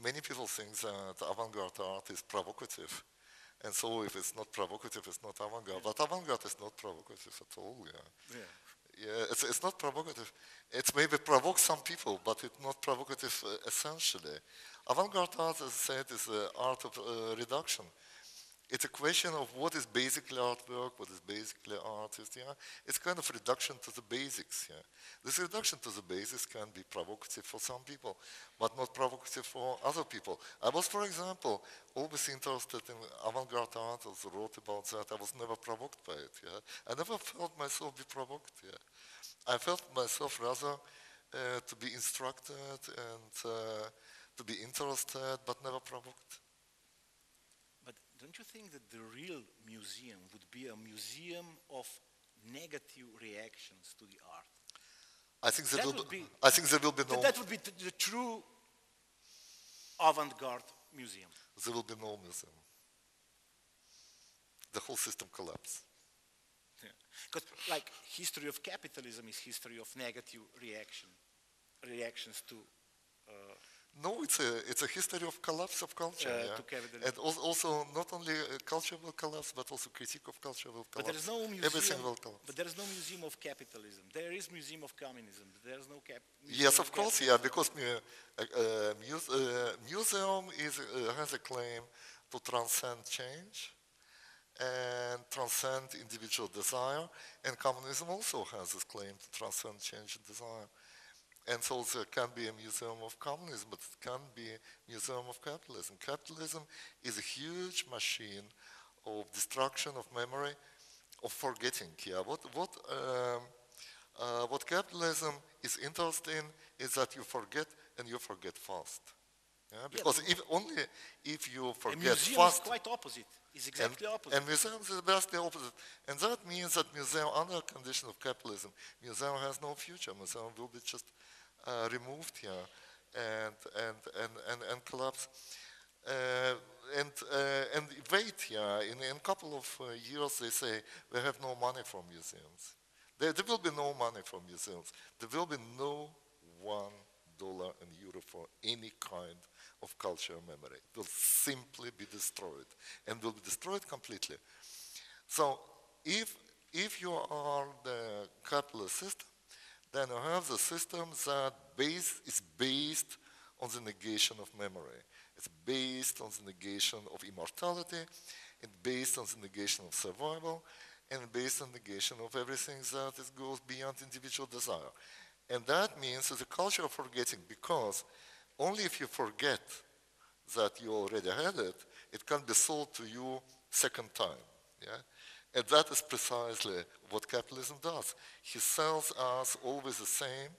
many people think that avant-garde art is provocative. And so if it's not provocative, it's not avant-garde. Yeah. But avant-garde is not provocative at all. Yeah, yeah. yeah it's, it's not provocative. It maybe provokes some people, but it's not provocative uh, essentially. Avant-garde art, as I said, is the art of uh, reduction. It's a question of what is basically artwork, what is basically artist, yeah? It's kind of reduction to the basics, yeah? This reduction to the basics can be provocative for some people, but not provocative for other people. I was, for example, always interested in avant-garde art, also wrote about that. I was never provoked by it, yeah? I never felt myself be provoked, yeah? I felt myself rather uh, to be instructed and uh, to be interested, but never provoked. But don't you think that the real museum would be a museum of negative reactions to the art? I think there, will, would be, I think there will be no... That would be the true avant-garde museum. There will be no museum. The whole system collapses. Because, yeah. Like, history of capitalism is history of negative reaction, reactions to... Uh, no, it's a, it's a history of collapse of culture. Uh, yeah. To capitalism. And also, also, not only culture will collapse, but also critique of culture will collapse. But there is no museum, everything will collapse. But there is no museum of capitalism. There is museum of communism. But there is no cap. Yes, of, of course, capitalism. Yeah, because uh, uh, muse, uh, museum is, uh, has a claim to transcend change and transcend individual desire, and communism also has this claim to transcend change and desire. And so there can be a museum of communism, but it can be a museum of capitalism. Capitalism is a huge machine of destruction of memory, of forgetting. Yeah, what, what, um, uh, what capitalism is interested in is that you forget, and you forget fast. Yeah, because yeah, if only if you forget museum fast, is quite opposite. It's exactly and, opposite. And museum is basically opposite, and that means that museum, under a condition of capitalism, museum has no future. Museum will be just uh, removed here, and and and and, and collapse, uh, and uh, and wait here. In in a couple of uh, years, they say we have no money for museums. There, there will be no money for museums. There will be no one dollar and euro for any kind of cultural memory. It will simply be destroyed, and will be destroyed completely. So if, if you are the capitalist system, then you have the system that base, is based on the negation of memory. It's based on the negation of immortality, it's based on the negation of survival, and based on the negation of everything that is goes beyond individual desire. And that means that the culture of forgetting, because only if you forget that you already had it, it can be sold to you second time. Yeah? And that is precisely what capitalism does. He sells us always the same,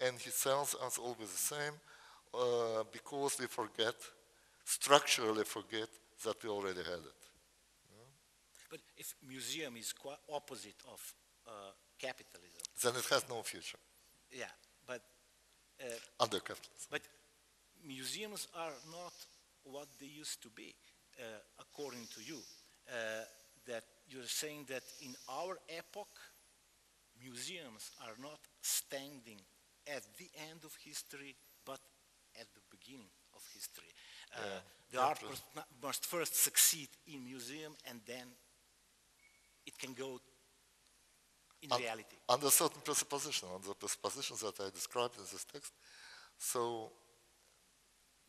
and he sells us always the same uh, because we forget, structurally forget, that we already had it. Yeah? But if museum is quite opposite of uh, capitalism, then it has no future. Yeah, but uh, under capitalism. But museums are not what they used to be, uh, according to you. Uh, that you're saying that in our epoch, museums are not standing at the end of history, but at the beginning of history. Uh, yeah, the art must first succeed in museum, and then it can go. In reality. Under certain presupposition, under presuppositions that I described in this text. So,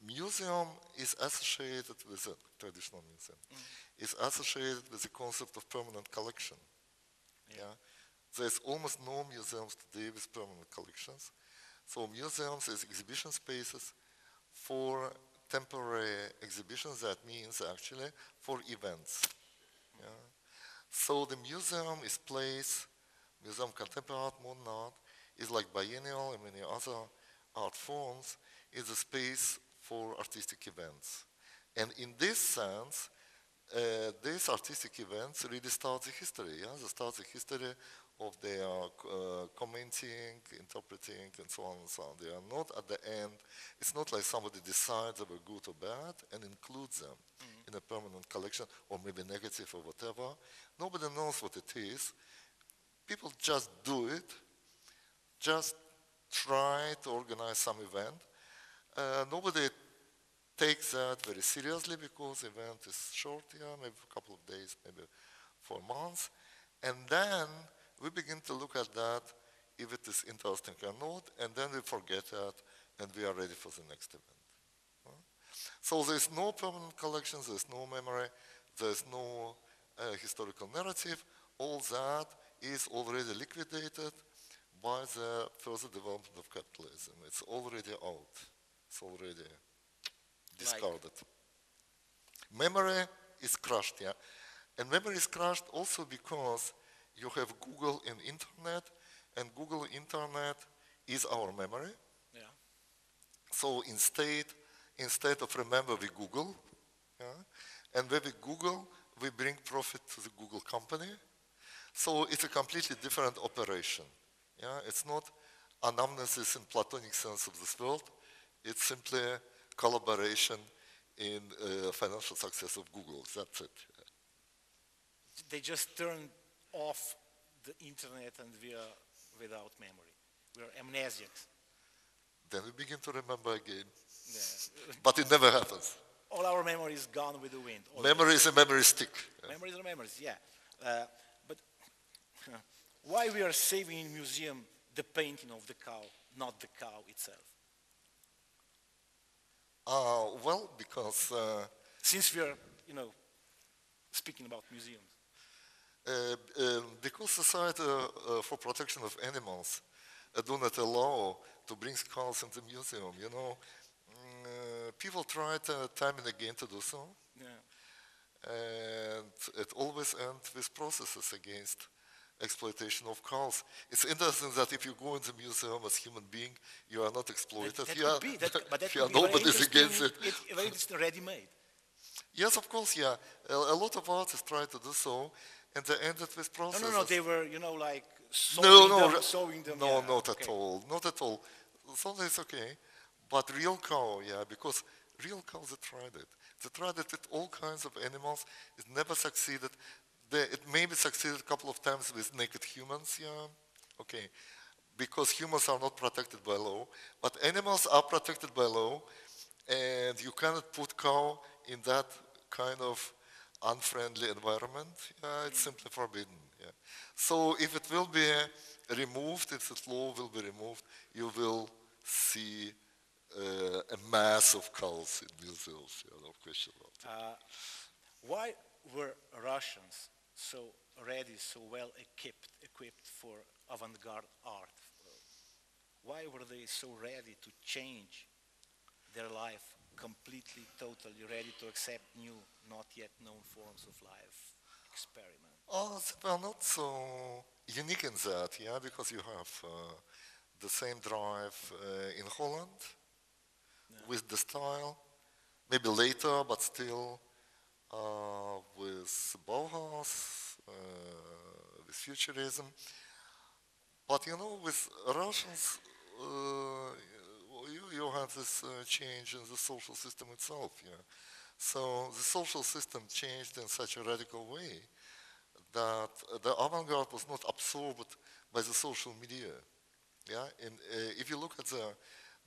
museum is associated with a traditional museum, mm-hmm. is associated with the concept of permanent collection. Yeah. Yeah? There's almost no museums today with permanent collections. So museums is exhibition spaces for temporary exhibitions, that means actually for events. Yeah? So the museum is place. Museum contemporary art, modern art, is like biennial and many other art forms, is a space for artistic events. And in this sense, uh, these artistic events really start the history, yeah? They start the history of their uh, commenting, interpreting, and so on and so on. They are not at the end. It's not like somebody decides they were good or bad and includes them mm-hmm. in a permanent collection, or maybe negative or whatever. Nobody knows what it is. People just do it, just try to organize some event. Uh, nobody takes that very seriously because the event is short, yeah, maybe a couple of days, maybe four months. And then we begin to look at that, if it is interesting or not, and then we forget that, and we are ready for the next event. So there's no permanent collection, there's no memory. There's no uh, historical narrative. All that is already liquidated by the further development of capitalism. It's already out. It's already discarded. Like. Memory is crushed, yeah. And memory is crushed also because you have Google and internet, and Google internet is our memory. Yeah. So instead, instead of remember, we Google, yeah? And when we Google, we bring profit to the Google company. So it's a completely different operation. Yeah, it's not anamnesis in Platonic sense of this world. It's simply collaboration in uh, financial success of Google. That's it. They just turned off the internet, and we are without memory. We are amnesiacs. Then we begin to remember again. Yeah. But it never happens. All our memory is gone with the wind. All memory is a memory stick. Memory is a memory, yeah. Uh, but why we are saving in museum the painting of the cow, not the cow itself? Uh, well, because... Uh, Since we are, you know, speaking about museums. Uh, uh, because society uh, for protection of animals uh, do not allow to bring cows into museum, you know. Uh, people tried uh, time and again to do so. Yeah. And it always ends with processes against exploitation of cows. It's interesting that if you go in the museum as human being, you are not exploited. That, that you are, be, that, but that you are nobody's against it. It's ready-made. Yes, of course, yeah. A, a lot of artists tried to do so, and they ended with processes. No, no, no, they were, you know, like sewing no, no, them. Sewing them. No, yeah, not okay. at all, not at all. Something is okay, but real cow, yeah, because real cows, they tried it. They tried it with all kinds of animals. It never succeeded. They, it maybe succeeded a couple of times with naked humans, yeah, okay, because humans are not protected by law, but animals are protected by law, and you cannot put cow in that kind of unfriendly environment. Yeah, it's simply forbidden. Yeah. So if it will be removed, if the law will be removed, you will see uh, a mass of cows in museums. Yeah, no question about it. Uh, why were Russians so ready, so well equipped, equipped for avant-garde art? Why were they so ready to change their life? Completely, totally ready to accept new, not yet known forms of life, experiment. Oh, they were not so unique in that, yeah, because you have uh, the same drive uh, in Holland, yeah, with the style, maybe later, but still uh, with Bauhaus, uh, with Futurism. But you know, with Russians, uh, you have this uh, change in the social system itself, yeah. So the social system changed in such a radical way that the avant-garde was not absorbed by the social media, yeah. And uh, if you look at the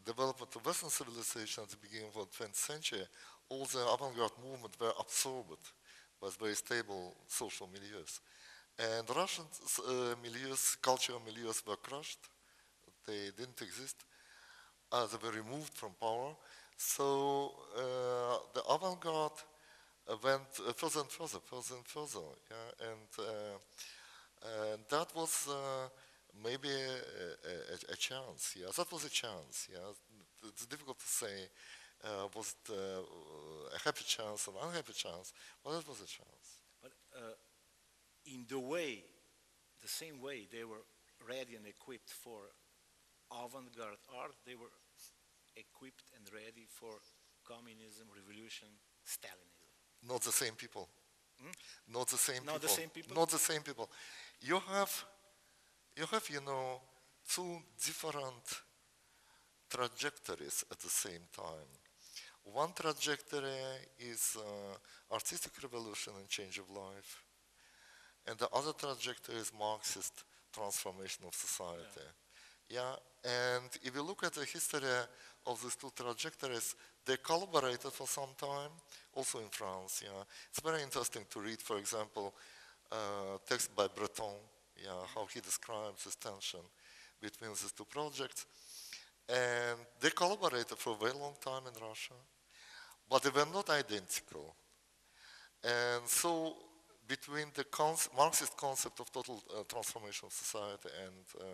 development of Western civilization at the beginning of the twentieth century, all the avant-garde movements were absorbed by very stable social milieus. And Russian uh, milieus, cultural milieus were crushed. They didn't exist. Uh, they were removed from power, so uh, the avant-garde uh, went uh, further and further, further and further, yeah? And, uh, and that was uh, maybe a, a, a chance, yeah, that was a chance, yeah, it's difficult to say uh, was it uh, a happy chance or an unhappy chance, but it was a chance. But uh, in the way, the same way they were ready and equipped for avant-garde art, they were equipped and ready for communism, revolution, Stalinism. Not the same people. Hmm? Not the same Not people. Not the same people? Not the same people. You have, you have, you know, two different trajectories at the same time. One trajectory is uh, artistic revolution and change of life, and the other trajectory is Marxist transformation of society. Yeah. Yeah, and if you look at the history of these two trajectories, they collaborated for some time, also in France, yeah. It's very interesting to read, for example, uh, text by Breton, yeah, how he describes this tension between these two projects. And they collaborated for a very long time in Russia, but they were not identical. And so between the conce- Marxist concept of total uh, transformation of society and uh,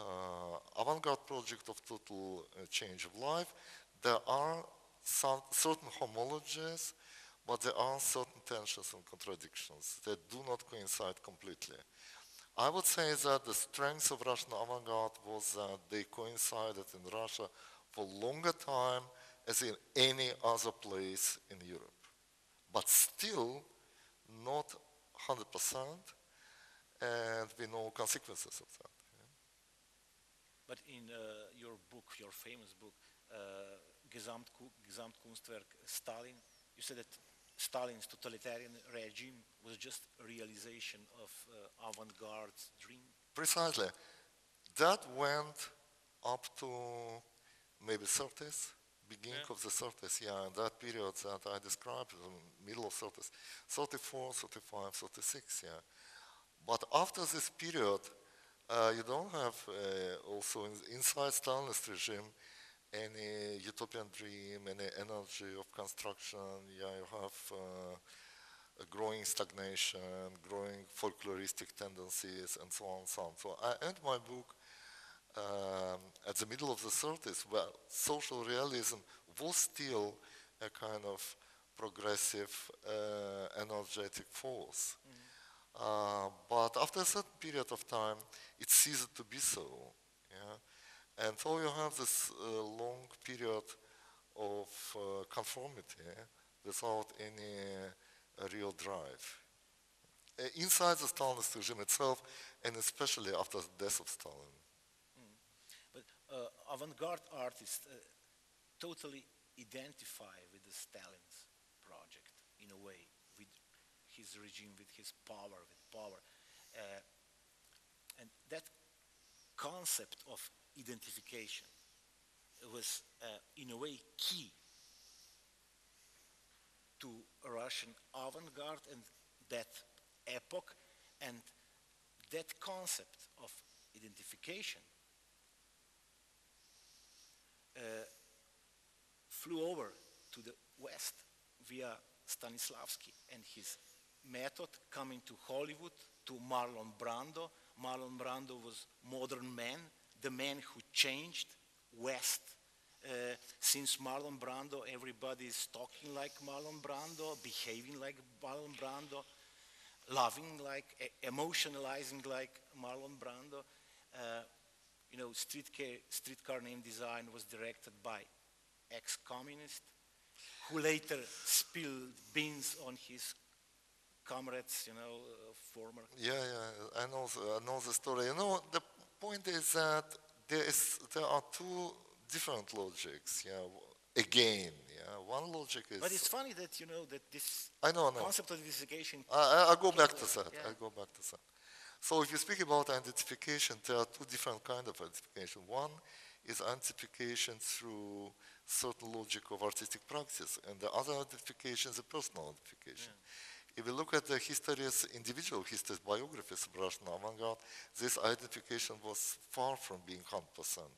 uh, avant-garde project of total uh, change of life, there are some certain homologies, but there are certain tensions and contradictions that do not coincide completely. I would say that the strength of Russian avant-garde was that they coincided in Russia for longer time as in any other place in Europe, but still not one hundred percent, and we know consequences of that. Yeah. But in uh, your book, your famous book, uh, Gesamtkunstwerk Stalin, you said that Stalin's totalitarian regime was just a realization of uh, avant-garde's dream? Precisely. That went up to maybe thirties, beginning yeah. of the thirties, yeah, and that period that I described, the middle of thirties, thirty-four, thirty-five, thirty-six, yeah. But after this period, uh, you don't have uh, also in, inside Stalinist regime any utopian dream, any energy of construction, yeah, you have uh, a growing stagnation, growing folkloristic tendencies, and so on and so on. So I end my book Um, at the middle of the thirties, where social realism was still a kind of progressive, uh, energetic force. Mm-hmm. uh, but after a certain period of time, it ceased to be so. Yeah? And so you have this uh, long period of uh, conformity without any uh, real drive. Uh, inside the Stalinist regime itself, and especially after the death of Stalin. Uh, avant-garde artists uh, totally identify with the Stalin's project, in a way, with his regime, with his power, with power. Uh, and that concept of identification was, uh, in a way, key to Russian avant-garde and that epoch, and that concept of identification Uh, flew over to the West via Stanislavski and his method, coming to Hollywood, to Marlon Brando. Marlon Brando was modern man, the man who changed West. Uh, since Marlon Brando, everybody is talking like Marlon Brando, behaving like Marlon Brando, loving like, e emotionalizing like Marlon Brando. Uh, You know, Streetcar, Streetcar Named Desire was directed by ex-communist, who later spilled beans on his comrades, you know, uh, former. Yeah, yeah, I know, the, I know the story. You know, the point is that there, is, there are two different logics, yeah, again. Yeah, one logic is... But it's funny that, you know, that this I know, concept no. of identification... I, I, I go back to that, yeah. I go back to that. So if you speak about identification, there are two different kinds of identification. One is identification through certain logic of artistic practice, and the other identification is a personal identification. Yeah. If you look at the histories, individual histories, biographies of Russian avant-garde, this identification was far from being one hundred percent.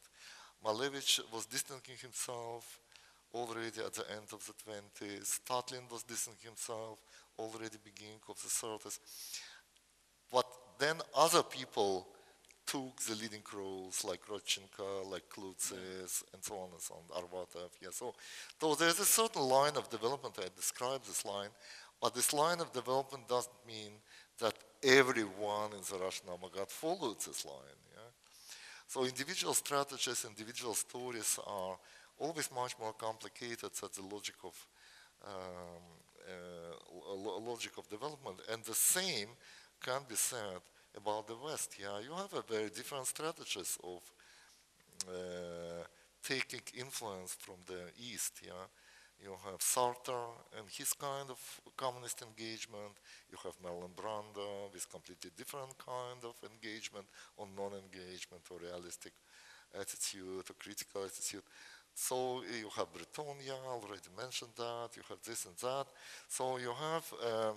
Malevich was distancing himself already at the end of the twenties. Tatlin was distancing himself already beginning of the thirties. But then other people took the leading roles, like Rodchenko, like Klutzes, and so on and so on, Arbatov, yeah. So, so there's a certain line of development, I described this line, but this line of development doesn't mean that everyone in the Russian avant-garde followed this line, yeah. So individual strategies, individual stories are always much more complicated than the logic of, um, uh, logic of development, and the same can be said about the West. Yeah, you have a very different strategies of uh, taking influence from the East. Yeah, you have Sartre and his kind of communist engagement. You have Marlon Brando with completely different kind of engagement, or non-engagement, or realistic attitude, or critical attitude. So you have Breton, yeah, already mentioned that. You have this and that. So you have. Um,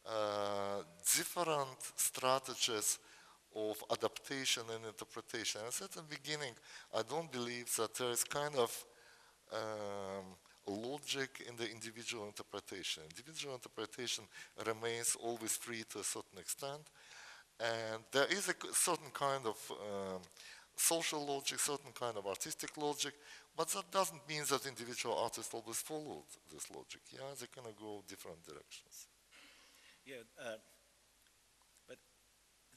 Uh, different strategies of adaptation and interpretation. As at the beginning, I don't believe that there is kind of um, logic in the individual interpretation. Individual interpretation remains always free to a certain extent, and there is a certain kind of um, social logic, certain kind of artistic logic, but that doesn't mean that individual artists always followed this logic. Yeah, they kind of go different directions. Yeah, uh, but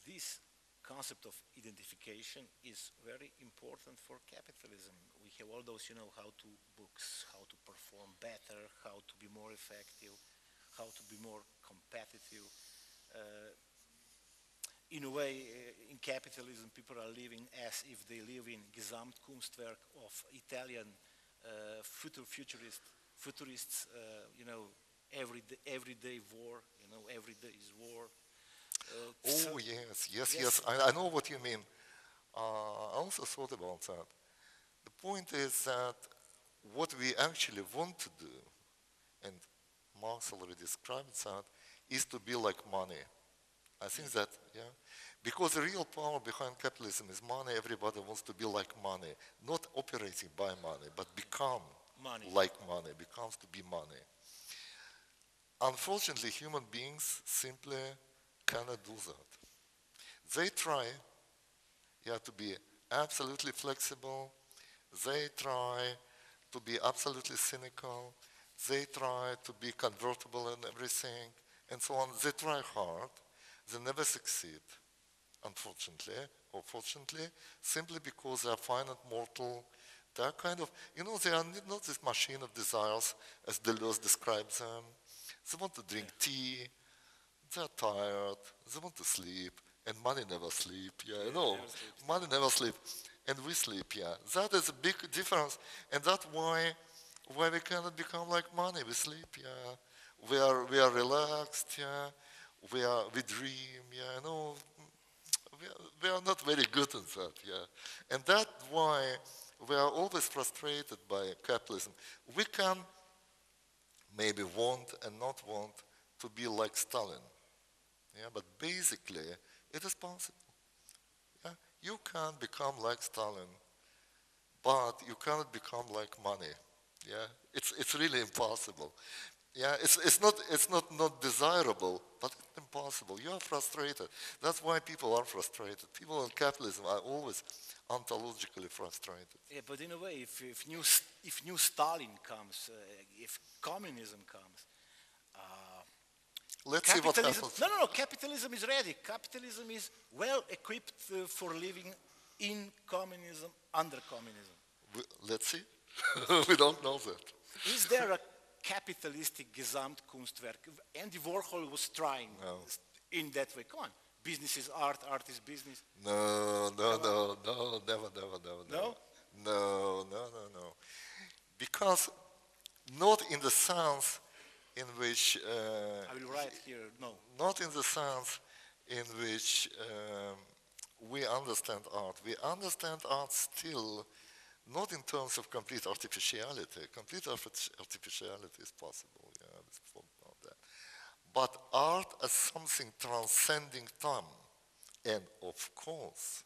this concept of identification is very important for capitalism. We have all those, you know, how to books, how to perform better, how to be more effective, how to be more competitive. Uh, in a way, uh, in capitalism, people are living as if they live in Gesamtkunstwerk of Italian uh, future futurist, futurists, uh, you know, every day, every day war, you know, every day is war. Uh, oh, so yes, yes, yes. yes. I, I know what you mean. Uh, I also thought about that. The point is that what we actually want to do, and Marx already described that, is to be like money. I think that, yeah, because the real power behind capitalism is money. Everybody wants to be like money, not operating by money, but become money. like money, becomes to be money. Unfortunately, human beings simply cannot do that. They try, yeah, to be absolutely flexible. They try to be absolutely cynical. They try to be convertible in everything, and so on. They try hard. They never succeed, unfortunately, or fortunately, simply because they are finite mortal. They are kind of, you know, they are not this machine of desires as Deleuze describes them. They want to drink tea. They are tired, they want to sleep, and money never sleep, yeah, you know, money never sleep, and we sleep, yeah. That is a big difference, and that's why, why we cannot become like money. We sleep, yeah, we are, we are relaxed, yeah, we, are, we dream, yeah, you know, we are, we are not very good at that, yeah. And that's why we are always frustrated by capitalism. We can maybe want and not want to be like Stalin. Yeah, but basically, it is possible. Yeah? You can become like Stalin, but you cannot become like money. Yeah, it's it's really impossible. Yeah, it's it's not it's not not desirable, but it's impossible. You are frustrated. That's why people are frustrated. People in capitalism are always ontologically frustrated. Yeah, but in a way, if if new if new Stalin comes, uh, if communism comes. Uh, Let's capitalism, see what happens. No, no, no, capitalism is ready. Capitalism is well equipped uh, for living in communism, under communism. We, let's see. We don't know that. Is there a capitalistic Gesamtkunstwerk? Andy Warhol was trying no. in that way. Come on. Business is art, art is business. No, no, no, no, never, never, never, no? No, no, no, no. Because not in the sense in which uh, I will write here, no. Not in the sense in which um, we understand art. We understand art still not in terms of complete artificiality. Complete artificiality is possible, yeah, about that. But art as something transcending time, and of course,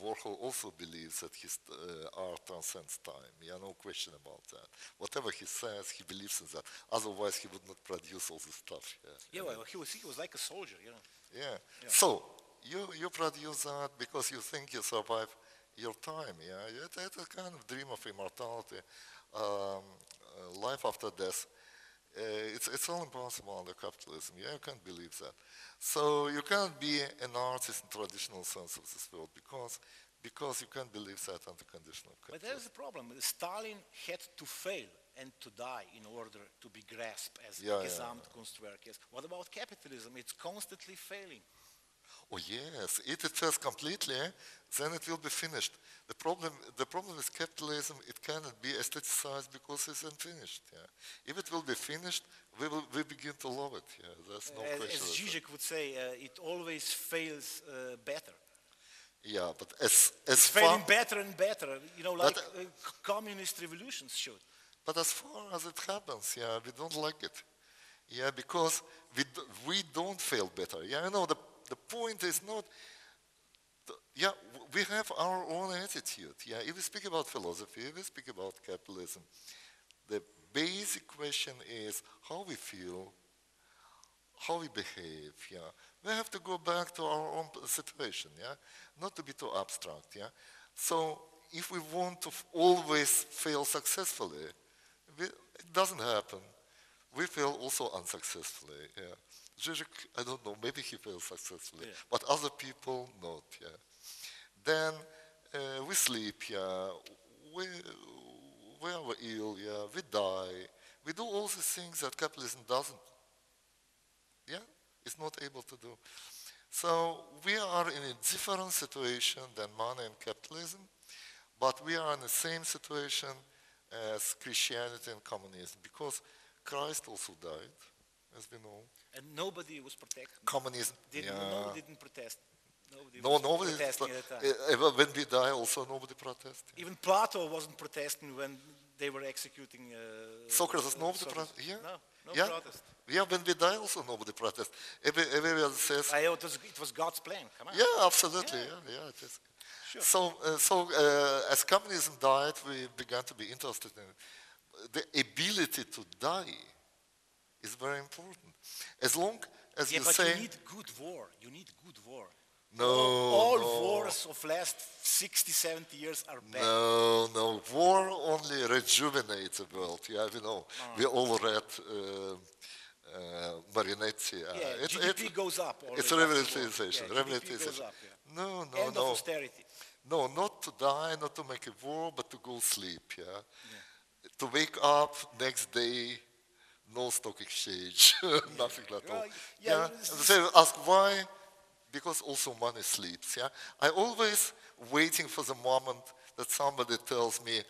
Warhol also believes that his uh, art transcends time. Yeah, no question about that. Whatever he says, he believes in that. Otherwise, he would not produce all this stuff. Yeah, yeah, well, he was he was like a soldier, you know. Yeah. yeah. So you you produce that because you think you survive your time. Yeah, it, it's a kind of dream of immortality, um, uh, life after death. Uh, it's it's all impossible under capitalism. Yeah, you can't believe that. So you can't be an artist in traditional sense of this world because because you can't believe that under conditional capitalism. But there's a problem. Stalin had to fail and to die in order to be grasped as yeah, Gesamtkunstwerk. Yeah, yeah. What about capitalism? It's constantly failing. Oh yes, if it fails completely, then it will be finished. The problem, the problem with capitalism, it cannot be aestheticized because it's unfinished. Yeah. If it will be finished, we will we begin to love it. Yeah, there's no uh, question. As Žižek would say, uh, it always fails uh, better. Yeah, but as as it's failing better and better, you know, like but, uh, communist revolutions should. But as far as it happens, yeah, we don't like it. Yeah, because we do, we don't fail better. Yeah, you know the. The point is not, th yeah, we have our own attitude. Yeah, if we speak about philosophy, if we speak about capitalism, the basic question is how we feel, how we behave, yeah. We have to go back to our own situation, yeah, not to be too abstract, yeah. So if we want to always fail successfully, we, it doesn't happen. We fail also unsuccessfully, yeah. Žižek, I don't know, maybe he failed successfully, yeah. But other people not, yeah. Then uh, we sleep, yeah, we, we are ill, yeah, we die. We do all the things that capitalism doesn't, yeah, it's not able to do. So we are in a different situation than money and capitalism, but we are in the same situation as Christianity and communism, because Christ also died, as we know. And nobody was protected. Communism. Didn't, yeah. Nobody didn't protest. Nobody no, was nobody protesting at that time. When we die, also nobody protested. Even Plato wasn't protesting when they were executing uh, Socrates. Uh, nobody protested. Yeah. No, no yeah. protest. Yeah, when we die, also nobody protested. Every, everyone says. I, it, was, it was God's plan. Come on. Yeah, absolutely. Yeah, yeah, yeah it is. Sure. So, uh, so uh, as communism died, we began to be interested in the ability to die. Is very important. As long as yeah, you say... Yeah, but you need good war. You need good war. No, All no. wars of last sixty, seventy years are bad. No, no. War only rejuvenates the world. Yeah, we know. Oh. We all read uh, uh, Marinetti. Yeah, yeah it, G D P it, goes up. It's revolutionization. Yeah, G D P goes up, yeah. No, no, End no. Of austerity. No, not to die, not to make a war, but to go sleep. Yeah, yeah. To wake up next day... No stock exchange, nothing at all. Well, yeah, yeah. They ask why, because also money sleeps. Yeah, I always waiting for the moment that somebody tells me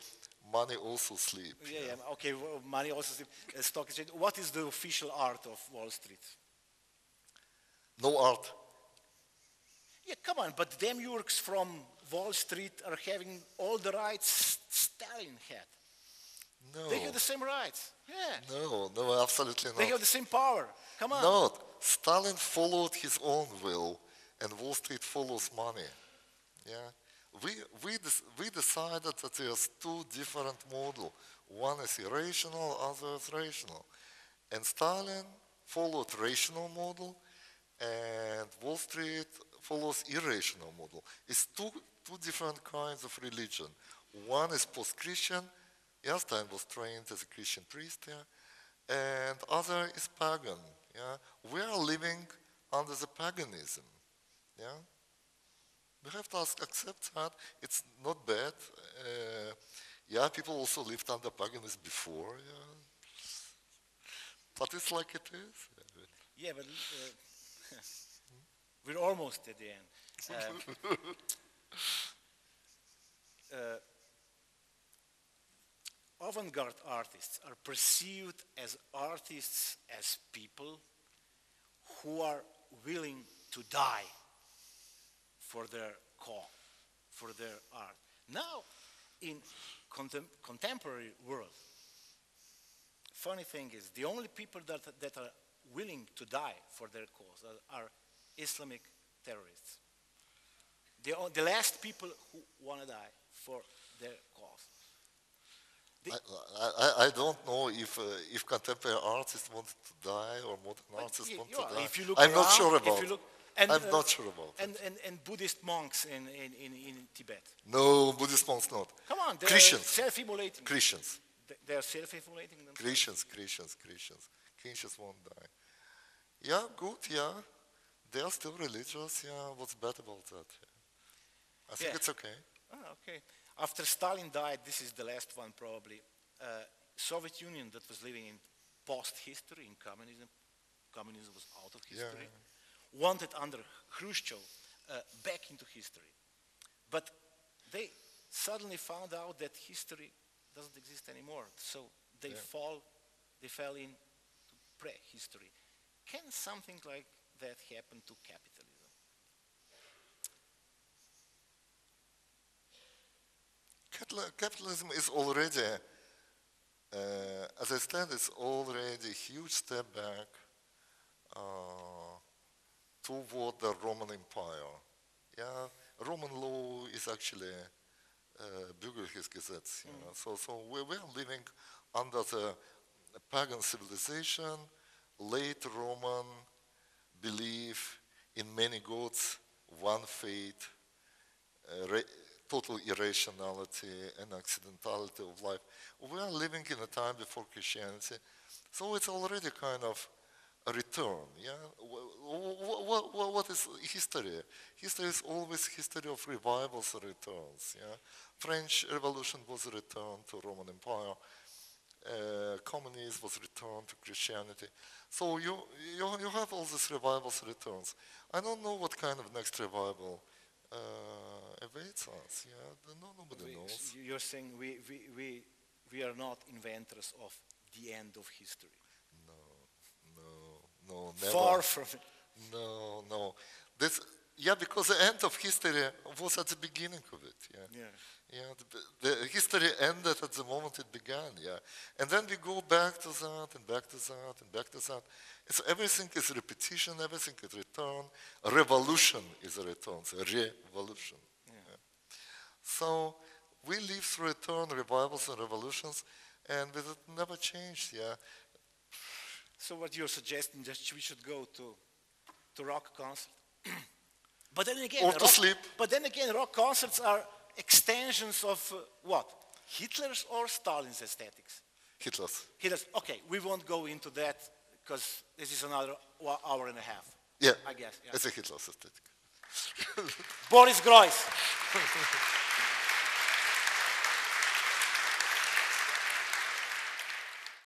money also sleeps. Yeah, yeah. yeah. Okay, well, money also sleeps. Uh, stock exchange. What is the official art of Wall Street? No art. Yeah, come on, but them jerks from Wall Street are having all the rights Stalin had. No. They have the same rights. Yeah. No, no, absolutely not. They have the same power. Come on. No, Stalin followed his own will, and Wall Street follows money. Yeah, we we we decided that there's two different models. One is irrational, other is rational, and Stalin followed rational model, and Wall Street follows irrational model. It's two two different kinds of religion. One is post-Christian. Einstein was trained as a Christian priest, yeah? And other is pagan. Yeah? We are living under the paganism. Yeah? We have to ask, accept that it's not bad. Uh, yeah, people also lived under paganism before. Yeah? But it's like it is. Yeah, but uh, we're almost at the end. Um, uh, Avant-garde artists are perceived as artists, as people who are willing to die for their cause, for their art. Now, in contem contemporary world, funny thing is, the only people that, that are willing to die for their cause are, are Islamic terrorists. The, the last people who want to die for their cause. I, I, I don't know if uh, if contemporary artists wanted to die or modern artists want to die. If you look I'm around, not sure about. Look, and, I'm uh, not sure about. And and, and Buddhist monks in, in in in Tibet. No, Buddhist monks not. Come on, they're Christians. Self-immolating. Christians. They are self-immolating themselves. Christians, Christians, Christians. Christians won't die. Yeah, good. Yeah, they are still religious. Yeah, what's bad about that? Yeah. I think yeah. it's okay. Ah, okay. After Stalin died, this is the last one probably, uh, Soviet Union that was living in post-history, in communism, communism was out of history, yeah. wanted under Khrushchev uh, back into history. But they suddenly found out that history doesn't exist anymore, so they, yeah. fall, they fell into pre-history. Can something like that happen to capitalism? Capitalism is already, uh, as I said, it's already a huge step back uh, toward the Roman Empire. Yeah, Roman law is actually uh, uh, bürgerliches Gesetz. You know? so, so we were living under the pagan civilization, late Roman belief in many gods, one fate, uh, total irrationality and accidentality of life. We are living in a time before Christianity, so it's already kind of a return. Yeah, what, what, what is history? History is always history of revivals and returns. Yeah, French Revolution was a return to Roman Empire. Uh, communism was returned to Christianity. So you, you you have all these revivals returns. I don't know what kind of next revival uh, awaits us. Yeah, no, nobody we, knows. You're saying we, we we we are not inventors of the end of history. No, no, no, never. Far from it. No, no. This yeah, because the end of history was at the beginning of it. Yeah. Yeah. Yeah, the, the history ended at the moment it began, yeah. And then we go back to that, and back to that, and back to that. It's, everything is repetition, everything is return. Revolution is a return, it's a revolution. Yeah. Yeah. So we live through return, revivals, and revolutions, and it never changed, yeah. So what you're suggesting, just we should go to, to rock concert. But then again, or to rock, sleep. But then again, rock concerts are extensions of uh, what? Hitler's or Stalin's aesthetics? Hitler's. Hitler's. Okay, we won't go into that because this is another hour and a half. Yeah, I guess. Yeah. It's a Hitler's aesthetic. Boris Groys.